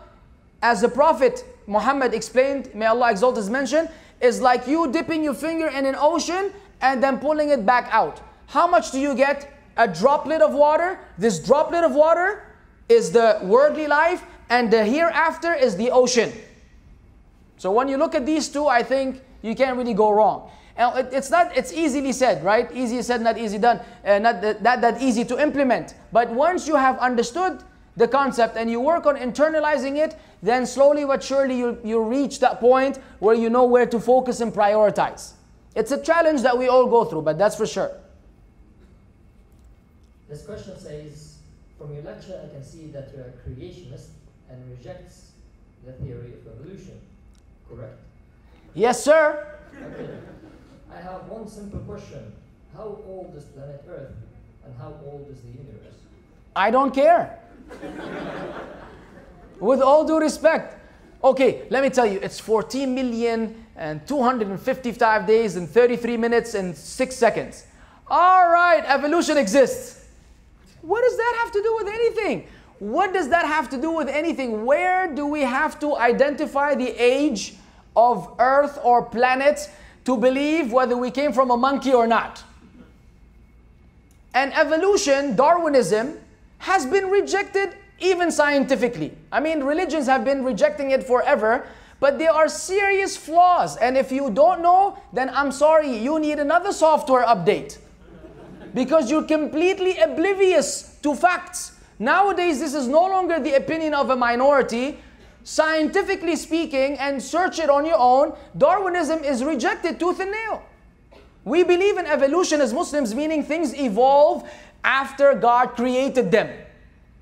As the Prophet Muhammad explained, may Allah exalt his mention, is like you dipping your finger in an ocean and then pulling it back out. How much do you get? A droplet of water. This droplet of water is the worldly life, and the hereafter is the ocean. So when you look at these two, I think you can't really go wrong. And it's easily said, right? Easy said, not easy done. Not that easy to implement. But once you have understood the concept and you work on internalizing it, then slowly but surely you reach that point where you know where to focus and prioritize. It's a challenge that we all go through, but that's for sure. This question says, from your lecture I can see that you are a creationist and rejects the theory of evolution, correct? Yes, sir. Okay. I have one simple question. How old is planet Earth and how old is the universe? I don't care. With all due respect. Okay, let me tell you, it's 14,255 days and 33 minutes and 6 seconds. All right, evolution exists. What does that have to do with anything? What does that have to do with anything? Where do we have to identify the age of Earth or planet to believe whether we came from a monkey or not? And evolution, Darwinism, has been rejected even scientifically. I mean, religions have been rejecting it forever, but there are serious flaws. And if you don't know, then I'm sorry, you need another software update because you're completely oblivious to facts. Nowadays, this is no longer the opinion of a minority. Scientifically speaking, and search it on your own, Darwinism is rejected tooth and nail. We believe in evolution as Muslims, meaning things evolve after God created them.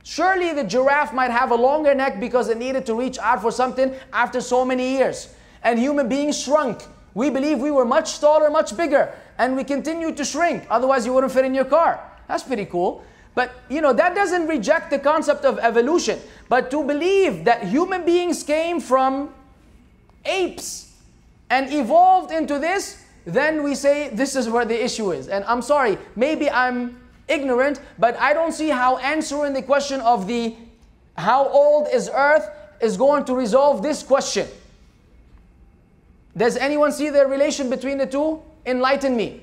Surely the giraffe might have a longer neck because it needed to reach out for something after so many years. And human beings shrunk. We believe we were much taller, much bigger, and we continue to shrink. Otherwise, you wouldn't fit in your car. That's pretty cool. But, you know, that doesn't reject the concept of evolution. But to believe that human beings came from apes and evolved into this, then we say this is where the issue is. And I'm sorry, maybe I'm ignorant, but I don't see how answering the question of the how old is Earth is going to resolve this question. Does anyone see the relation between the two? Enlighten me.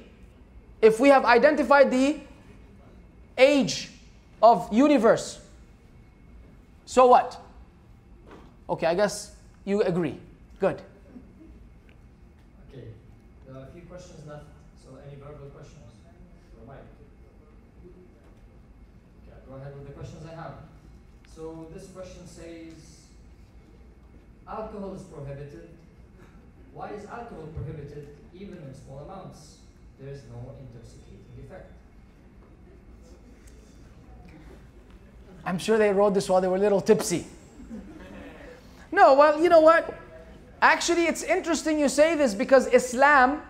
If we have identified the age of universe, so what? Okay, I guess you agree. Good. Okay, there are a few questions left, so any verbal questions? Go ahead with the questions I have. So this question says, alcohol is prohibited. Why is alcohol prohibited even in small amounts? There is no intoxicating effect. I'm sure they wrote this while they were a little tipsy. No, well, you know what? Actually, it's interesting you say this because Islam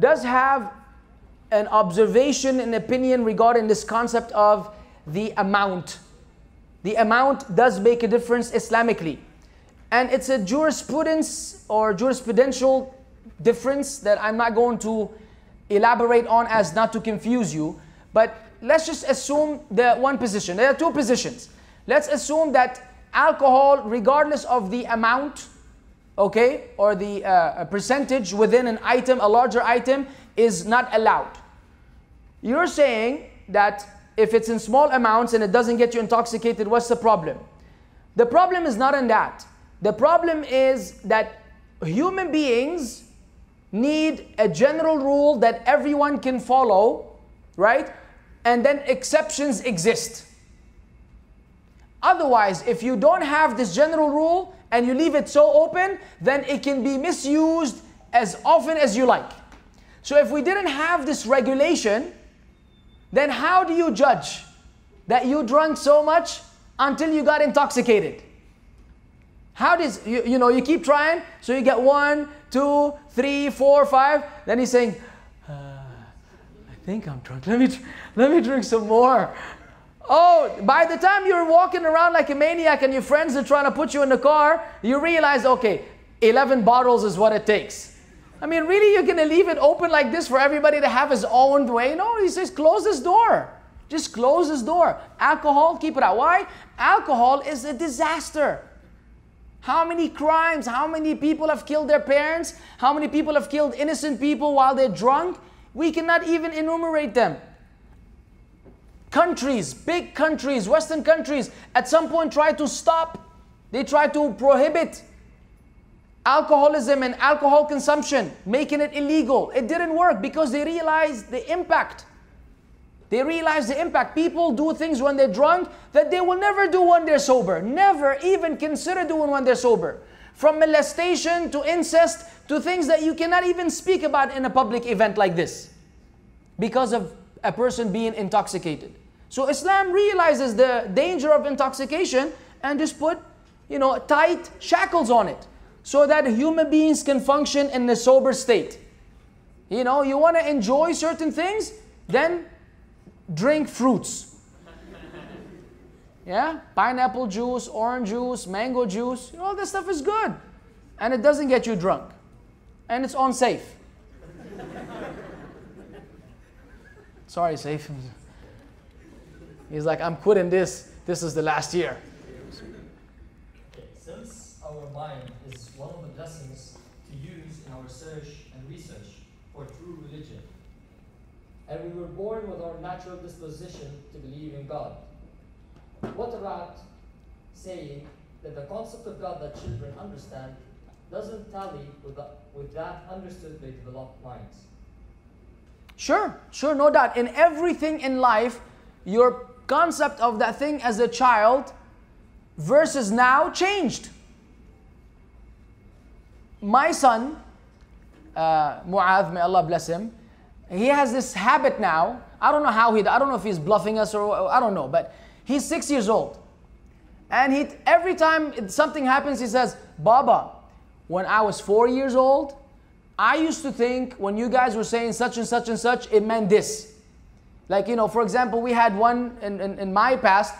does have an observation and opinion regarding this concept of the amount. The amount does make a difference Islamically. And it's a jurisprudence or jurisprudential difference that I'm not going to elaborate on as not to confuse you. But let's just assume the one position. There are two positions. Let's assume that alcohol, regardless of the amount, okay, or the percentage within an item, a larger item, is not allowed. You're saying that if it's in small amounts and it doesn't get you intoxicated, what's the problem? The problem is not in that. The problem is that human beings need a general rule that everyone can follow, right? And then exceptions exist. Otherwise, if you don't have this general rule and you leave it so open, then it can be misused as often as you like. So if we didn't have this regulation, then how do you judge that you drank so much until you got intoxicated? How does, you know, you keep trying, so you get 1, 2, 3, 4, 5, then he's saying, think I'm drunk. Let me drink some more. Oh, by the time you're walking around like a maniac and your friends are trying to put you in the car, you realize, okay, 11 bottles is what it takes. I mean, really, you're going to leave it open like this for everybody to have his own way? No, he says, close this door. Just close this door. Alcohol, keep it out. Why? Alcohol is a disaster. How many crimes, how many people have killed their parents, how many people have killed innocent people while they're drunk? We cannot even enumerate them. Countries, big countries, Western countries, at some point try to stop. They try to prohibit alcoholism and alcohol consumption, making it illegal. It didn't work because they realized the impact. They realize the impact. People do things when they're drunk that they will never do when they're sober. Never even consider doing when they're sober. From molestation to incest to things that you cannot even speak about in a public event like this because of a person being intoxicated. So Islam realizes the danger of intoxication and just put, tight shackles on it so that human beings can function in a sober state. You want to enjoy certain things, then drink fruits. Yeah, pineapple juice, orange juice, mango juice, all this stuff is good. And it doesn't get you drunk. And it's on Saif. Sorry, Saif. He's like, I'm quitting this. This is the last year. Since our mind is one of the blessings to use in our search and research for true religion, and we were born with our natural disposition to believe in God, what about saying that the concept of God that children understand doesn't tally with that understood by developed minds? Sure, no doubt. In everything in life, your concept of that thing as a child versus now changed. My son, Mu'adh, may Allah bless him, he has this habit now. I don't know how I don't know if he's bluffing us or I don't know, but he's 6 years old. And every time something happens, he says, Baba, when I was 4 years old, I used to think when you guys were saying such and such and such, it meant this. Like, for example, we had one in my past.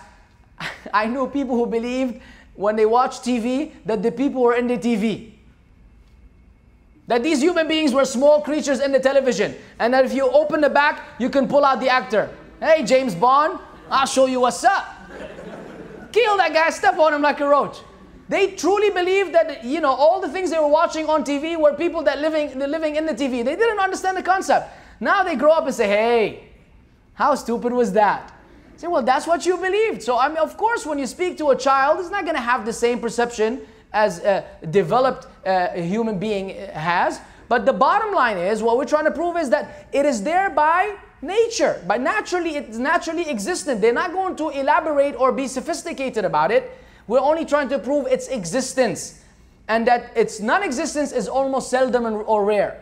I knew people who believed when they watched TV that the people were in the TV. That these human beings were small creatures in the television. And that if you open the back, you can pull out the actor. Hey, James Bond, I'll show you what's up. Kill that guy, step on him like a roach. They truly believed that, all the things they were watching on TV were people that living in the TV. They didn't understand the concept. Now they grow up and say, hey, how stupid was that? I say, well, that's what you believed. So, I mean, of course, when you speak to a child, it's not going to have the same perception as a developed human being has. But the bottom line is, what we're trying to prove is that it is there by nature. By naturally, it's naturally existent. They're not going to elaborate or be sophisticated about it. We're only trying to prove its existence. And that its non-existence is almost seldom or rare.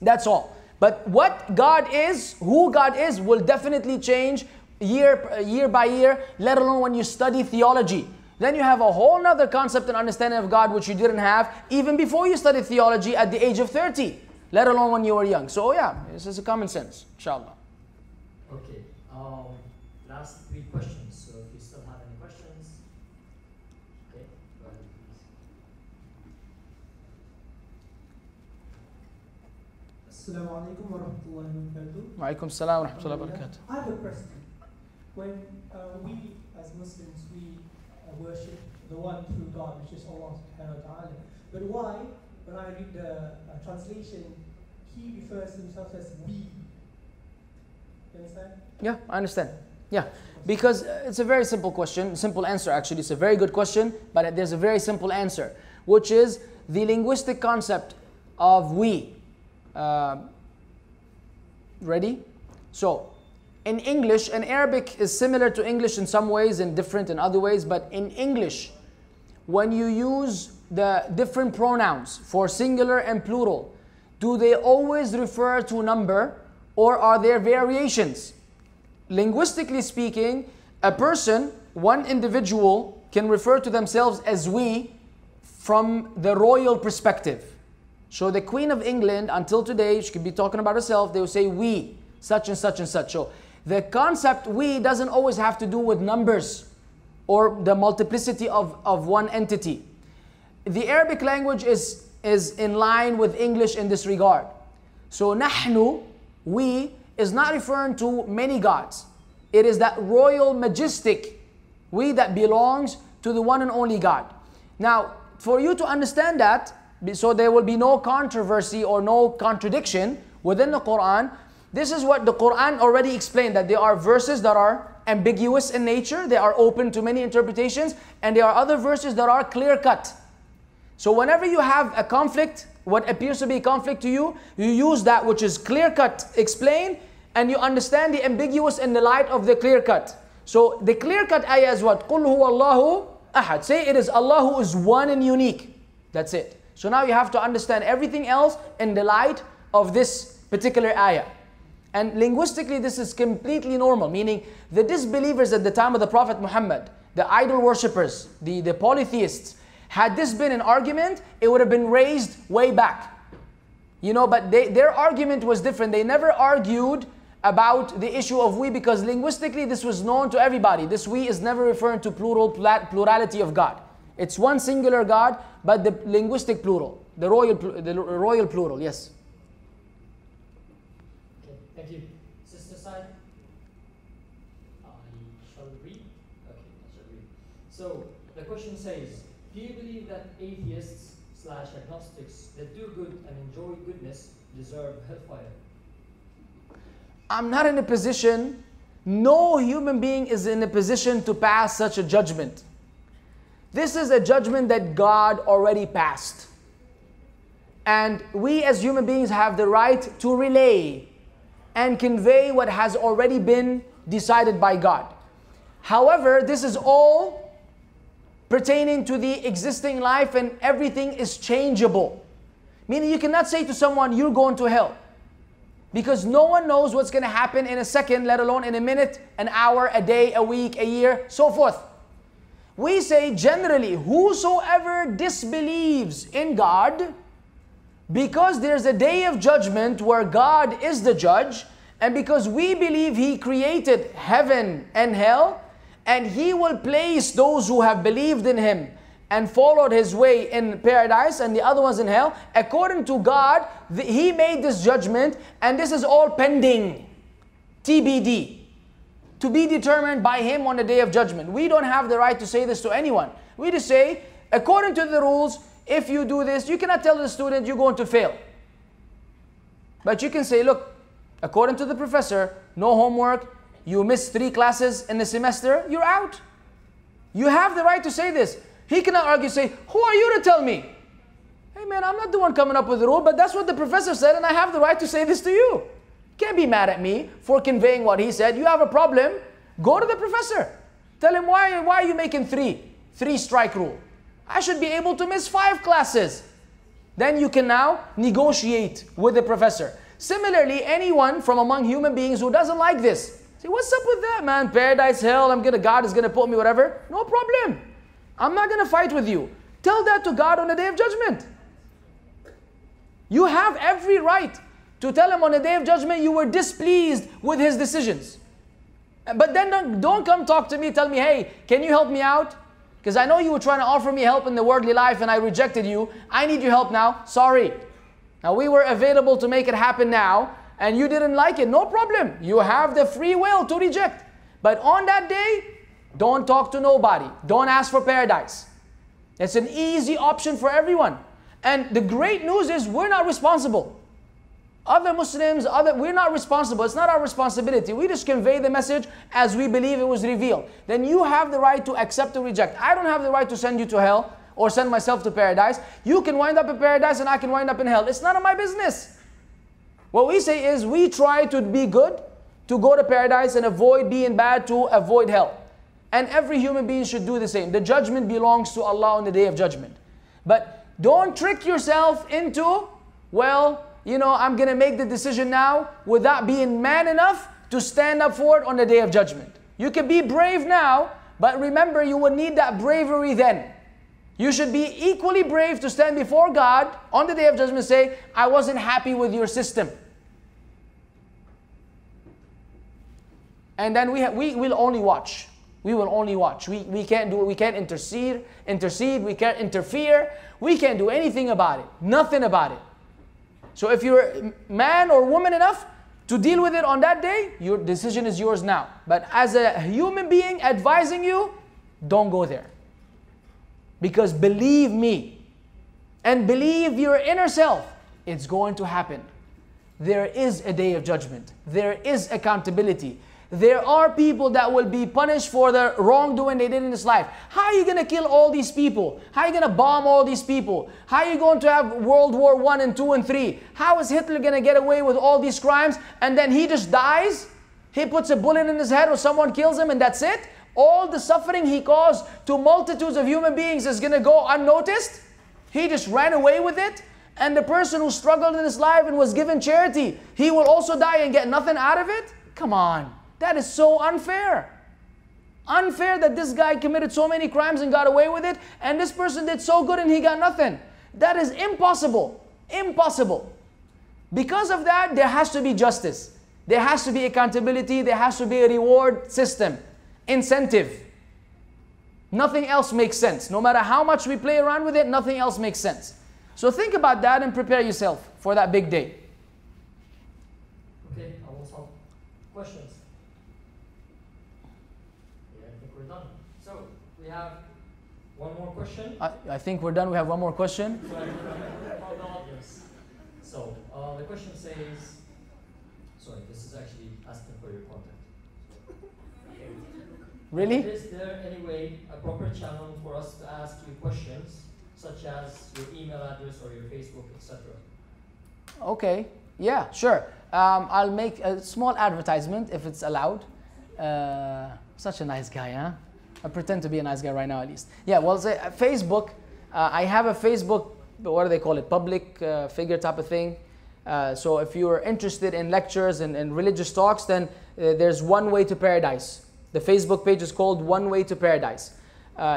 That's all. But what God is, who God is, will definitely change year by year, let alone when you study theology. Then you have a whole other concept and understanding of God which you didn't have even before you studied theology at the age of 30, let alone when you were young. So yeah, this is a common sense, inshallah. Okay, last three questions. So if you still have any questions, okay, go ahead, please. Assalamu alaikum wa rahmatullahi wa barakatuh. Wa alaikum salam wa rahmatullahi wa barakatuh. I have a question. When we as Muslims, we worship the one true God, which is Allah subhanahu wa ta'ala. But why, when I read the translation, he refers himself as we? You understand? Yeah, I understand. Yeah, because it's a very simple question, simple answer actually. It's a very good question, but there's a very simple answer, which is the linguistic concept of we. Ready? So, in English, and Arabic is similar to English in some ways and different in other ways, but in English, when you use the different pronouns for singular and plural, do they always refer to number or are there variations? Linguistically speaking, a person, one individual, can refer to themselves as we from the royal perspective. So the Queen of England, until today, she could be talking about herself, they would say we. such and such and such. So the concept we doesn't always have to do with numbers or the multiplicity of one entity. The Arabic language is in line with English in this regard. So nahnu, we, is not referring to many gods. It is that royal majestic we that belongs to the one and only God. Now, for you to understand that, so there will be no controversy or no contradiction within the Qur'an, this is what the Qur'an already explained, that there are verses that are ambiguous in nature, they are open to many interpretations, and there are other verses that are clear-cut. So whenever you have a conflict, what appears to be conflict to you, you use that which is clear-cut, explain, and you understand the ambiguous in the light of the clear-cut. So the clear-cut ayah is what? قُلْ هُوَ اللَّهُ أَحَدٌ. Say it is Allah who is one and unique. That's it. So now you have to understand everything else in the light of this particular ayah. And linguistically, this is completely normal, meaning the disbelievers at the time of the Prophet Muhammad, the idol worshippers, the polytheists, had this been an argument, it would have been raised way back. You know, but their argument was different. They never argued about the issue of we, because linguistically this was known to everybody. This we is never referring to plurality of God. It's one singular God, but the linguistic plural, the royal plural, yes. Okay, thank you. Sister Saif, shall we read? Okay, I shall read. So the question says, do you believe that atheists / agnostics that do good and enjoy goodness deserve hellfire? I'm not in a position, no human being is in a position to pass such a judgment. This is a judgment that God already passed. And we as human beings have the right to relay and convey what has already been decided by God. However, this is all pertaining to the existing life, and everything is changeable. Meaning you cannot say to someone, you're going to hell. Because no one knows what's going to happen in a second, let alone in a minute, an hour, a day, a week, a year, so forth. We say generally, whosoever disbelieves in God, because there's a day of judgment where God is the judge, and because we believe He created heaven and hell, and He will place those who have believed in Him and followed His way in paradise and the other ones in hell. According to God, He made this judgment, and this is all pending, TBD, to be determined by Him on the day of judgment. We don't have the right to say this to anyone. We just say, according to the rules, if you do this, you cannot tell the student you're going to fail. But you can say, look, according to the professor, no homework, you missed 3 classes in the semester, you're out. You have the right to say this. He cannot argue, say, who are you to tell me? Hey man, I'm not the one coming up with the rule, but that's what the professor said, and I have the right to say this to you. Can't be mad at me for conveying what he said. You have a problem, go to the professor. Tell him, why are you making 3 strike rule? I should be able to miss 5 classes. Then you can now negotiate with the professor. Similarly, anyone from among human beings who doesn't like this, say, what's up with that, man? Paradise, hell, God is gonna put me, whatever. No problem. I'm not going to fight with you. Tell that to God on the day of judgment. You have every right to tell Him on the day of judgment you were displeased with His decisions. But then don't come talk to me, tell me, hey, can you help me out? Because I know you were trying to offer me help in the worldly life and I rejected you. I need your help now. Sorry. Now we were available to make it happen now and you didn't like it. No problem. You have the free will to reject. But on that day, don't talk to nobody. Don't ask for paradise. It's an easy option for everyone. And the great news is we're not responsible. Other Muslims, we're not responsible. It's not our responsibility. We just convey the message as we believe it was revealed. Then you have the right to accept or reject. I don't have the right to send you to hell or send myself to paradise. You can wind up in paradise and I can wind up in hell. It's none of my business. What we say is we try to be good, to go to paradise and avoid being bad, to avoid hell. And every human being should do the same. The judgment belongs to Allah on the day of judgment. But don't trick yourself into, well, you know, I'm going to make the decision now without being man enough to stand up for it on the day of judgment. You can be brave now, but remember you will need that bravery then. You should be equally brave to stand before God on the day of judgment and say, I wasn't happy with your system. And then we will only watch. We will only watch. We can't do it. We can't intercede. We can't interfere. We can't do anything about it. Nothing about it. So if you're man or woman enough to deal with it on that day, your decision is yours now. But as a human being advising you, don't go there. Because believe me, and believe your inner self, it's going to happen. There is a day of judgment. There is accountability. There are people that will be punished for the wrongdoing they did in this life. How are you going to kill all these people? How are you going to bomb all these people? How are you going to have World War I and II and III? How is Hitler going to get away with all these crimes and then he just dies? He puts a bullet in his head or someone kills him and that's it? All the suffering he caused to multitudes of human beings is going to go unnoticed? He just ran away with it? And the person who struggled in his life and was given charity, he will also die and get nothing out of it? Come on. That is so unfair. Unfair that this guy committed so many crimes and got away with it, and this person did so good and he got nothing. That is impossible. Impossible. Because of that, there has to be justice. There has to be accountability. There has to be a reward system. Incentive. Nothing else makes sense. No matter how much we play around with it, nothing else makes sense. So think about that and prepare yourself for that big day. Okay, I will solve questions. Have one more question. I think we're done. We have one more question. So the question says, sorry, this is actually asking for your contact. Really? Is there any way, a proper channel for us to ask you questions, such as your email address or your Facebook, etc.? Okay. Yeah, sure. I'll make a small advertisement if it's allowed. Such a nice guy, huh? I pretend to be a nice guy right now, at least. Yeah, well, say, Facebook. I have a Facebook, what do they call it? Public figure type of thing. So if you're interested in lectures and religious talks, then there's One Way to Paradise. The Facebook page is called One Way to Paradise.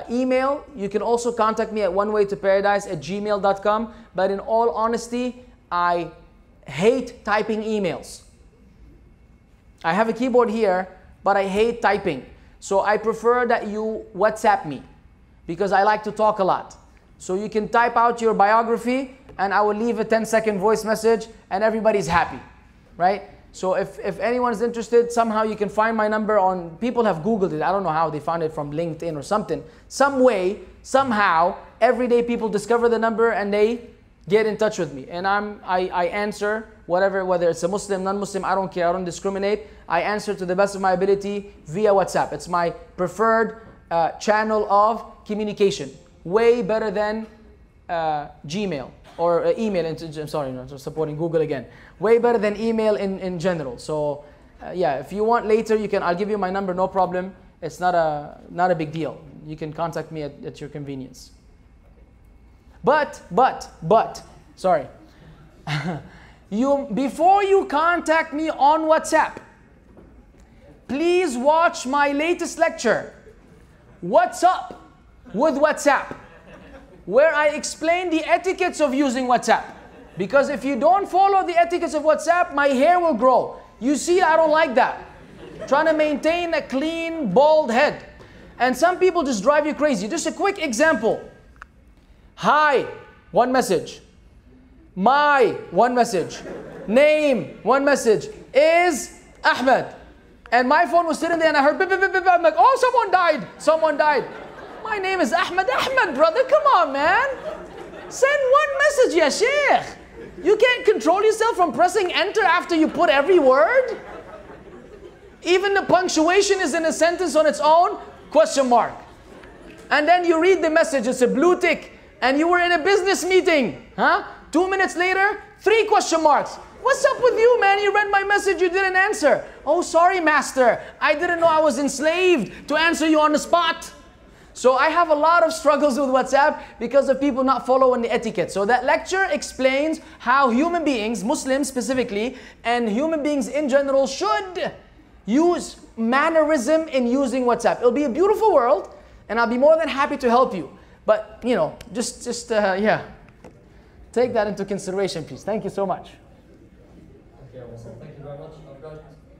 Email, you can also contact me at onewaytoparadise@gmail.com. But in all honesty, I hate typing emails. I have a keyboard here, but I hate typing. So I prefer that you WhatsApp me because I like to talk a lot. So you can type out your biography and I will leave a 10-second voice message and everybody's happy, right? So if anyone's interested, somehow you can find my number on, people have Googled it. I don't know how they found it, from LinkedIn or something. Some way, somehow, every day people discover the number and they get in touch with me. And I answer whatever, whether it's a Muslim, non-Muslim, I don't care, I don't discriminate. I answer to the best of my ability via WhatsApp. It's my preferred channel of communication. Way better than Gmail or email. I'm sorry, I'm just supporting Google again. Way better than email in general. So yeah, if you want later, you can. I'll give you my number, no problem. It's not a big deal. You can contact me at your convenience. But, sorry. Before you contact me on WhatsApp, please watch my latest lecture, What's Up with WhatsApp, where I explain the etiquettes of using WhatsApp. Because if you don't follow the etiquettes of WhatsApp, my hair will grow. You see, I don't like that. Trying to maintain a clean, bald head. And some people just drive you crazy. Just a quick example. Hi, one message. My, one message. Name, one message. Is Ahmed. And my phone was sitting there and I heard, bip, bip, bip, bip. I'm like, oh, someone died. Someone died. My name is Ahmed. Ahmed, brother, come on, man. Send one message, ya Sheikh. You can't control yourself from pressing enter after you put every word. Even the punctuation is in a sentence on its own, question mark. And then you read the message, it's a blue tick. And you were in a business meeting, huh? 2 minutes later, 3 question marks. What's up with you, man? You read my message, you didn't answer. Oh, sorry, master. I didn't know I was enslaved to answer you on the spot. So I have a lot of struggles with WhatsApp because of people not following the etiquette. So that lecture explains how human beings, Muslims specifically, and human beings in general should use mannerism in using WhatsApp. It'll be a beautiful world, and I'll be more than happy to help you. But, you know, just yeah, take that into consideration, please. Thank you so much. Thank you very much. I've got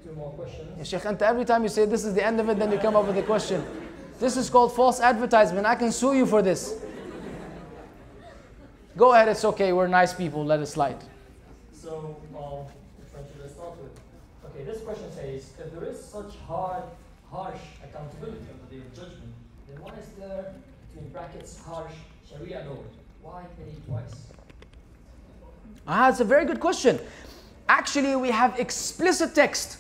Two more questions. Yeah, Sheikh, Anta, every time you say this is the end of it, then you come up with a question. This is called false advertisement. I can sue you for this. Go ahead, it's okay. We're nice people. Let it slide. So, let's start with. Okay, this question says, if there is such harsh accountability on the day of judgment, then why is there, between brackets, harsh Sharia law? Why pay twice? Ah, it's a very good question. Actually, we have explicit text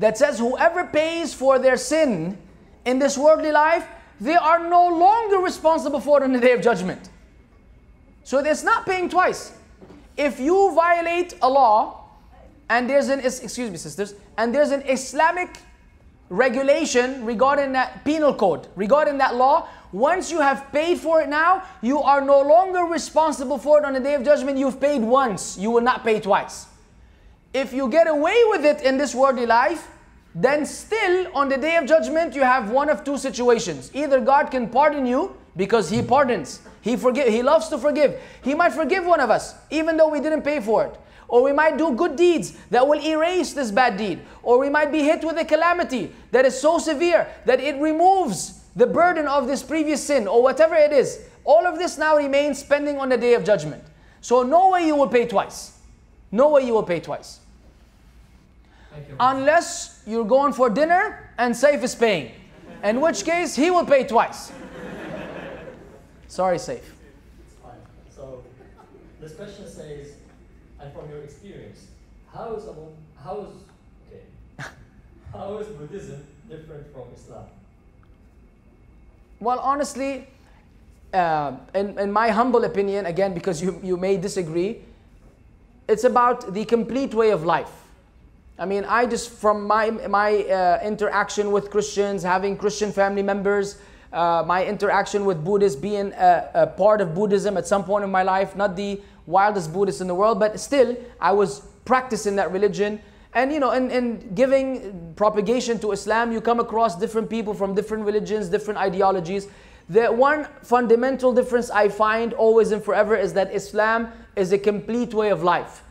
that says whoever pays for their sin in this worldly life, they are no longer responsible for it on the day of judgment. So it's not paying twice. If you violate a law, and there's an, excuse me sisters, and there's an Islamic regulation regarding that penal code, regarding that law, once you have paid for it now, you are no longer responsible for it on the day of judgment. You've paid once, you will not pay twice. If you get away with it in this worldly life, then still on the day of judgment, you have one of two situations. Either God can pardon you because He pardons, He loves to forgive. He might forgive one of us even though we didn't pay for it. Or we might do good deeds that will erase this bad deed. Or we might be hit with a calamity that is so severe that it removes the burden of this previous sin or whatever it is. All of this now remains pending on the day of judgment. So no way you will pay twice. No way you will pay twice. Unless you're going for dinner and Saif is paying. In which case, he will pay twice. Sorry, Saif. It's fine. So, this question says, and from your experience, how is Buddhism different from Islam? Well, honestly, in my humble opinion, again, because you may disagree, it's about the complete way of life. I mean, I just, from my interaction with Christians, having Christian family members, my interaction with Buddhists, being a part of Buddhism at some point in my life, not the wildest Buddhist in the world, but still I was practicing that religion. And you know, in giving propagation to Islam, you come across different people from different religions, different ideologies. The one fundamental difference I find always and forever is that Islam is a complete way of life.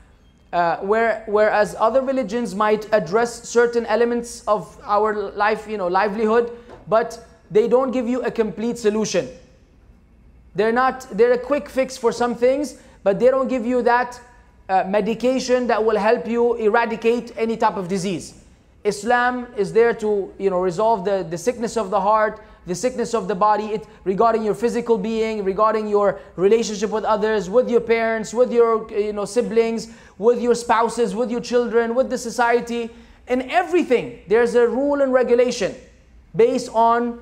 Whereas other religions might address certain elements of our life, you know, livelihood, but they don't give you a complete solution. They're a quick fix for some things, but they don't give you that medication that will help you eradicate any type of disease. Islam is there to, you know, resolve the sickness of the heart, the sickness of the body, regarding your physical being, regarding your relationship with others, with your parents, with your, you know, siblings, with your spouses, with your children, with the society. In everything, there's a rule and regulation based on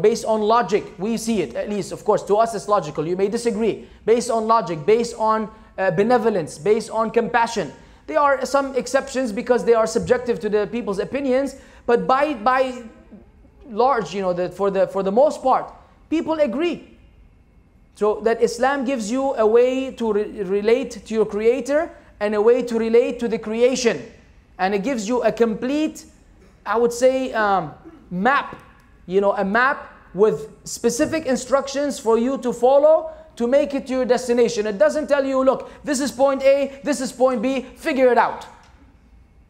based on logic. We see it, at least, of course, to us it's logical. You may disagree. Based on logic, based on benevolence, based on compassion. There are some exceptions because they are subjective to the people's opinions, but by large, you know, for the most part, people agree. So that Islam gives you a way to relate to your Creator and a way to relate to the creation, and it gives you a complete, I would say, map. You know, a map with specific instructions for you to follow to make it to your destination. It doesn't tell you, look, this is point A, this is point B, figure it out.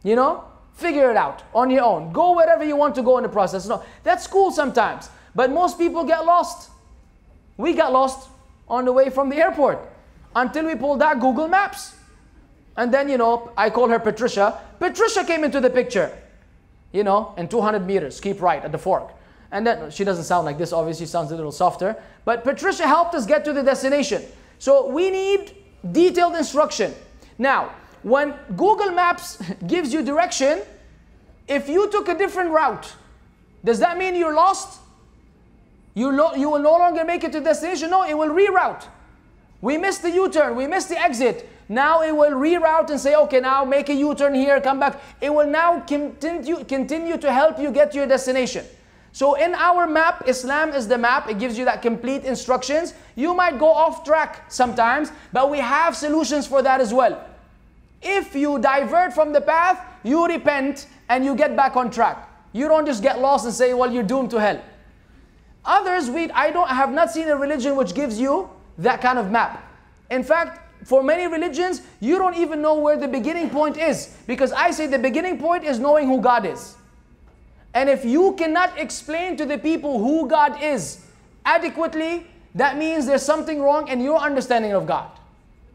You know, figure it out on your own. Go wherever you want to go in the process. No, that's cool sometimes, but most people get lost. We got lost on the way from the airport until we pulled out Google Maps. And then, you know, I call her Patricia. Patricia came into the picture, you know, and 200 meters, keep right at the fork. And then, she doesn't sound like this, obviously, she sounds a little softer. But Patricia helped us get to the destination. So we need detailed instruction. Now, when Google Maps gives you direction, if you took a different route, does that mean you're lost? You will no longer make it to destination? No, it will reroute. We missed the U-turn, we missed the exit. Now it will reroute and say, okay, now make a U-turn here, come back. It will now continue to help you get to your destination. So in our map, Islam is the map. It gives you that complete instructions. You might go off track sometimes, but we have solutions for that as well. If you divert from the path, you repent and you get back on track. You don't just get lost and say, well, you're doomed to hell. Others, I have not seen a religion which gives you that kind of map. In fact, For many religions, you don't even know where the beginning point is. Because I say the beginning point is knowing who God is. And if you cannot explain to the people who God is adequately, that means there's something wrong in your understanding of God.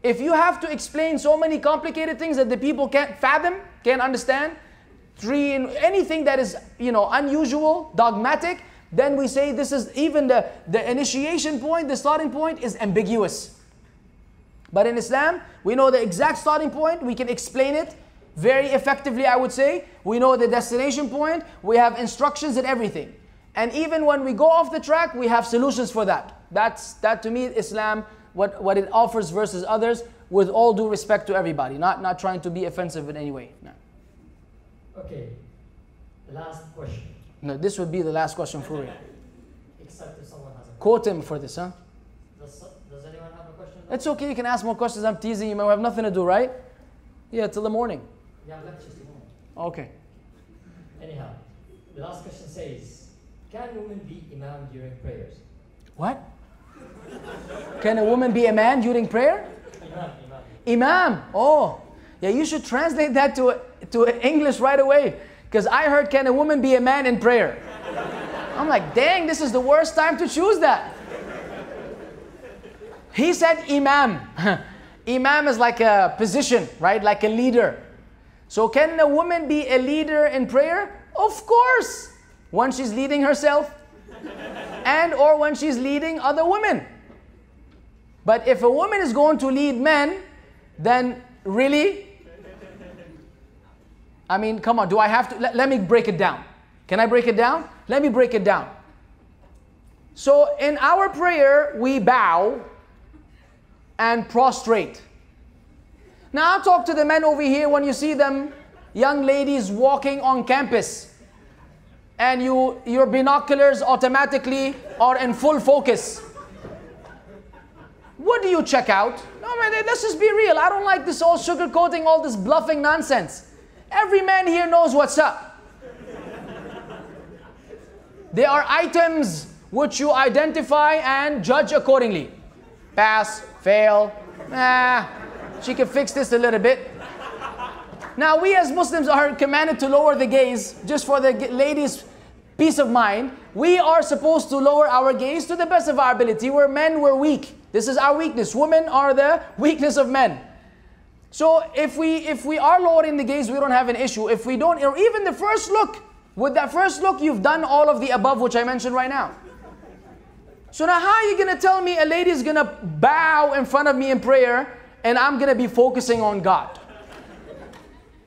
If you have to explain so many complicated things that the people can't fathom, can't understand, anything that is, unusual, dogmatic, then we say this is even the initiation point, the starting point is ambiguous. But in Islam, we know the exact starting point, we can explain it very effectively, I would say. We know the destination point, we have instructions and everything. And even when we go off the track, we have solutions for that. That to me, Islam, what it offers versus others, with all due respect to everybody, not trying to be offensive in any way. No. Okay, last question. No, this would be the last question for you. Except if someone has a question. Quote him for this, huh? Does anyone have a question? It's okay, you can ask more questions. I'm teasing you, man. We have nothing to do, right? Yeah, till the morning. Yeah, lectures tomorrow. Okay. Anyhow, the last question says, can women be imam during prayers? What? Can a woman be a man during prayer? Imam. Oh, yeah, you should translate that to English right away. Because I heard, can a woman be a man in prayer? I'm like, dang, this is the worst time to choose that. He said imam. Imam is like a position, right? Like a leader. So can a woman be a leader in prayer? Of course. When she's leading herself. And or when she's leading other women. But if a woman is going to lead men, then really? I mean, come on, do I have to? Let me break it down. Can I break it down? Let me break it down. So in our prayer, we bow and prostrate. Now I'll talk to the men over here when you see them, young ladies walking on campus. And your binoculars automatically are in full focus. What do you check out? No, man, let's just be real. I don't like this all sugarcoating, all this bluffing nonsense. Every man here knows what's up. There are items which you identify and judge accordingly. Pass, fail, she can fix this a little bit. Now, we as Muslims are commanded to lower the gaze, just for the ladies' peace of mind. We are supposed to lower our gaze to the best of our ability. We're men, we're weak. This is our weakness. Women are the weakness of men. So if we are lowering the gaze, we don't have an issue. If we don't, or even the first look, with that first look, you've done all of the above, which I mentioned right now. So now how are you going to tell me a lady is going to bow in front of me in prayer, and I'm going to be focusing on God?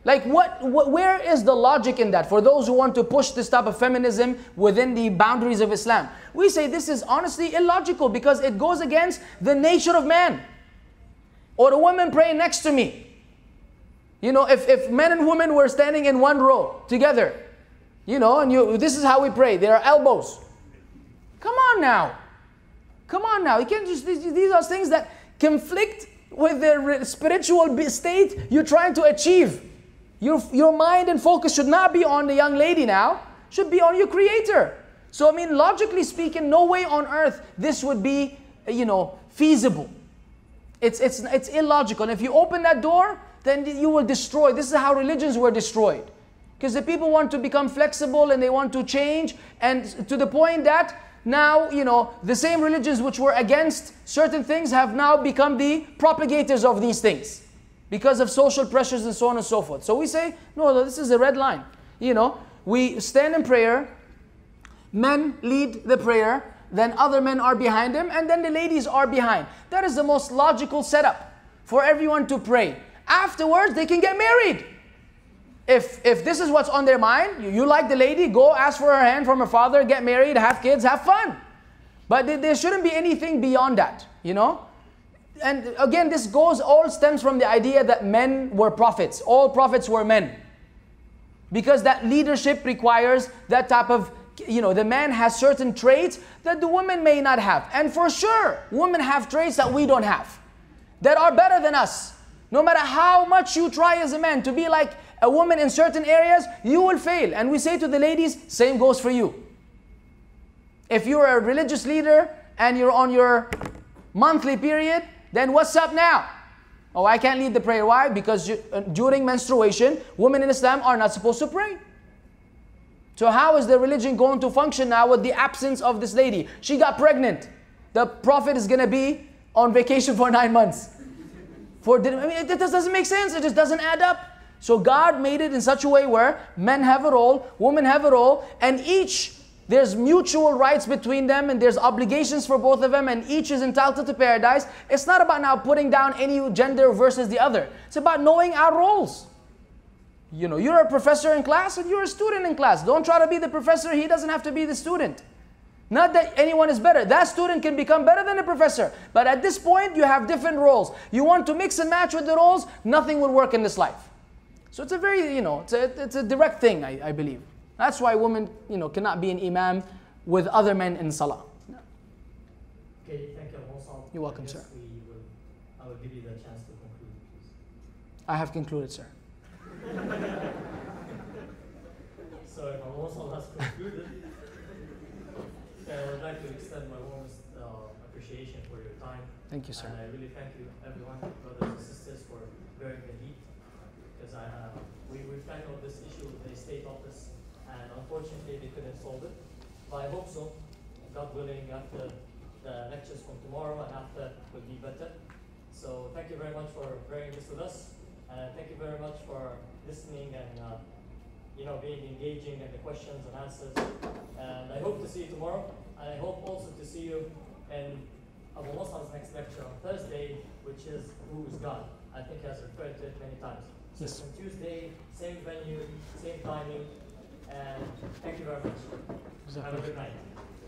Like, where is the logic in that? For those who want to push this type of feminism within the boundaries of Islam, we say this is honestly illogical because it goes against the nature of man. Or a woman praying next to me. You know, if men and women were standing in one row together, you know, and this is how we pray. There are elbows. Come on now. Come on now. You can't just, these are things that conflict with the spiritual state you're trying to achieve. Your mind and focus should not be on the young lady now, should be on your creator. So, I mean, logically speaking, no way on earth this would be, feasible. It's illogical. And if you open that door, then you will destroy. This is how religions were destroyed. Because the people want to become flexible and they want to change. And to the point that now, the same religions which were against certain things have now become the propagators of these things. Because of social pressures and so on and so forth. So we say, no, this is a red line. We stand in prayer, men lead the prayer, then other men are behind them, and then the ladies are behind. That is the most logical setup for everyone to pray. Afterwards, they can get married. If this is what's on their mind, you like the lady, go ask for her hand from her father, get married, have kids, have fun. But there shouldn't be anything beyond that, And again, this all stems from the idea that men were prophets. All prophets were men. Because that leadership requires that type of, the man has certain traits that the woman may not have. And for sure, women have traits that we don't have. That are better than us. No matter how much you try as a man to be like a woman in certain areas, you will fail. And we say to the ladies, same goes for you. If you're a religious leader and you're on your monthly period, then what's up now? Oh, I can't lead the prayer. Why? Because during menstruation, women in Islam are not supposed to pray. So how is the religion going to function now with the absence of this lady? She got pregnant. The Prophet is going to be on vacation for 9 months. It just doesn't make sense. It just doesn't add up. So God made it in such a way where men have a role, women have a role, and there's mutual rights between them, and there's obligations for both of them, and each is entitled to paradise. It's not about now putting down any gender versus the other. It's about knowing our roles. You know, you're a professor in class and you're a student in class. Don't try to be the professor. He doesn't have to be the student. Not that anyone is better. That student can become better than a professor. But at this point, you have different roles. You want to mix and match with the roles, nothing will work in this life. So it's a very, it's a direct thing, I believe. That's why women, cannot be an imam with other men in salah. No. Okay, thank you. Also, you're welcome, sir. I will give you the chance to conclude, please. I have concluded, sir. So if Allah has concluded, I would like to extend my warmest appreciation for your time. Thank you, sir. And I really thank you, everyone, brothers and sisters, for bearing the heat. Because we tackled this issue with the state office. And unfortunately, they couldn't solve it. But I hope so. God willing, after the lectures from tomorrow and after, will be better. So thank you very much for bearing this with us. And thank you very much for listening and being engaging in the questions and answers. And I hope to see you tomorrow. And I hope also to see you in Abu Musa''s next lecture on Thursday, which is Who is God? I think he has referred to it many times. So yes. On Tuesday, same venue, same timing. And thank you very much. Have a good night.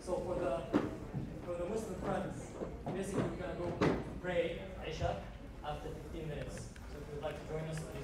So for the Muslim friends, basically we're going to go pray Isha after 15 minutes. So if you'd like to join us, please.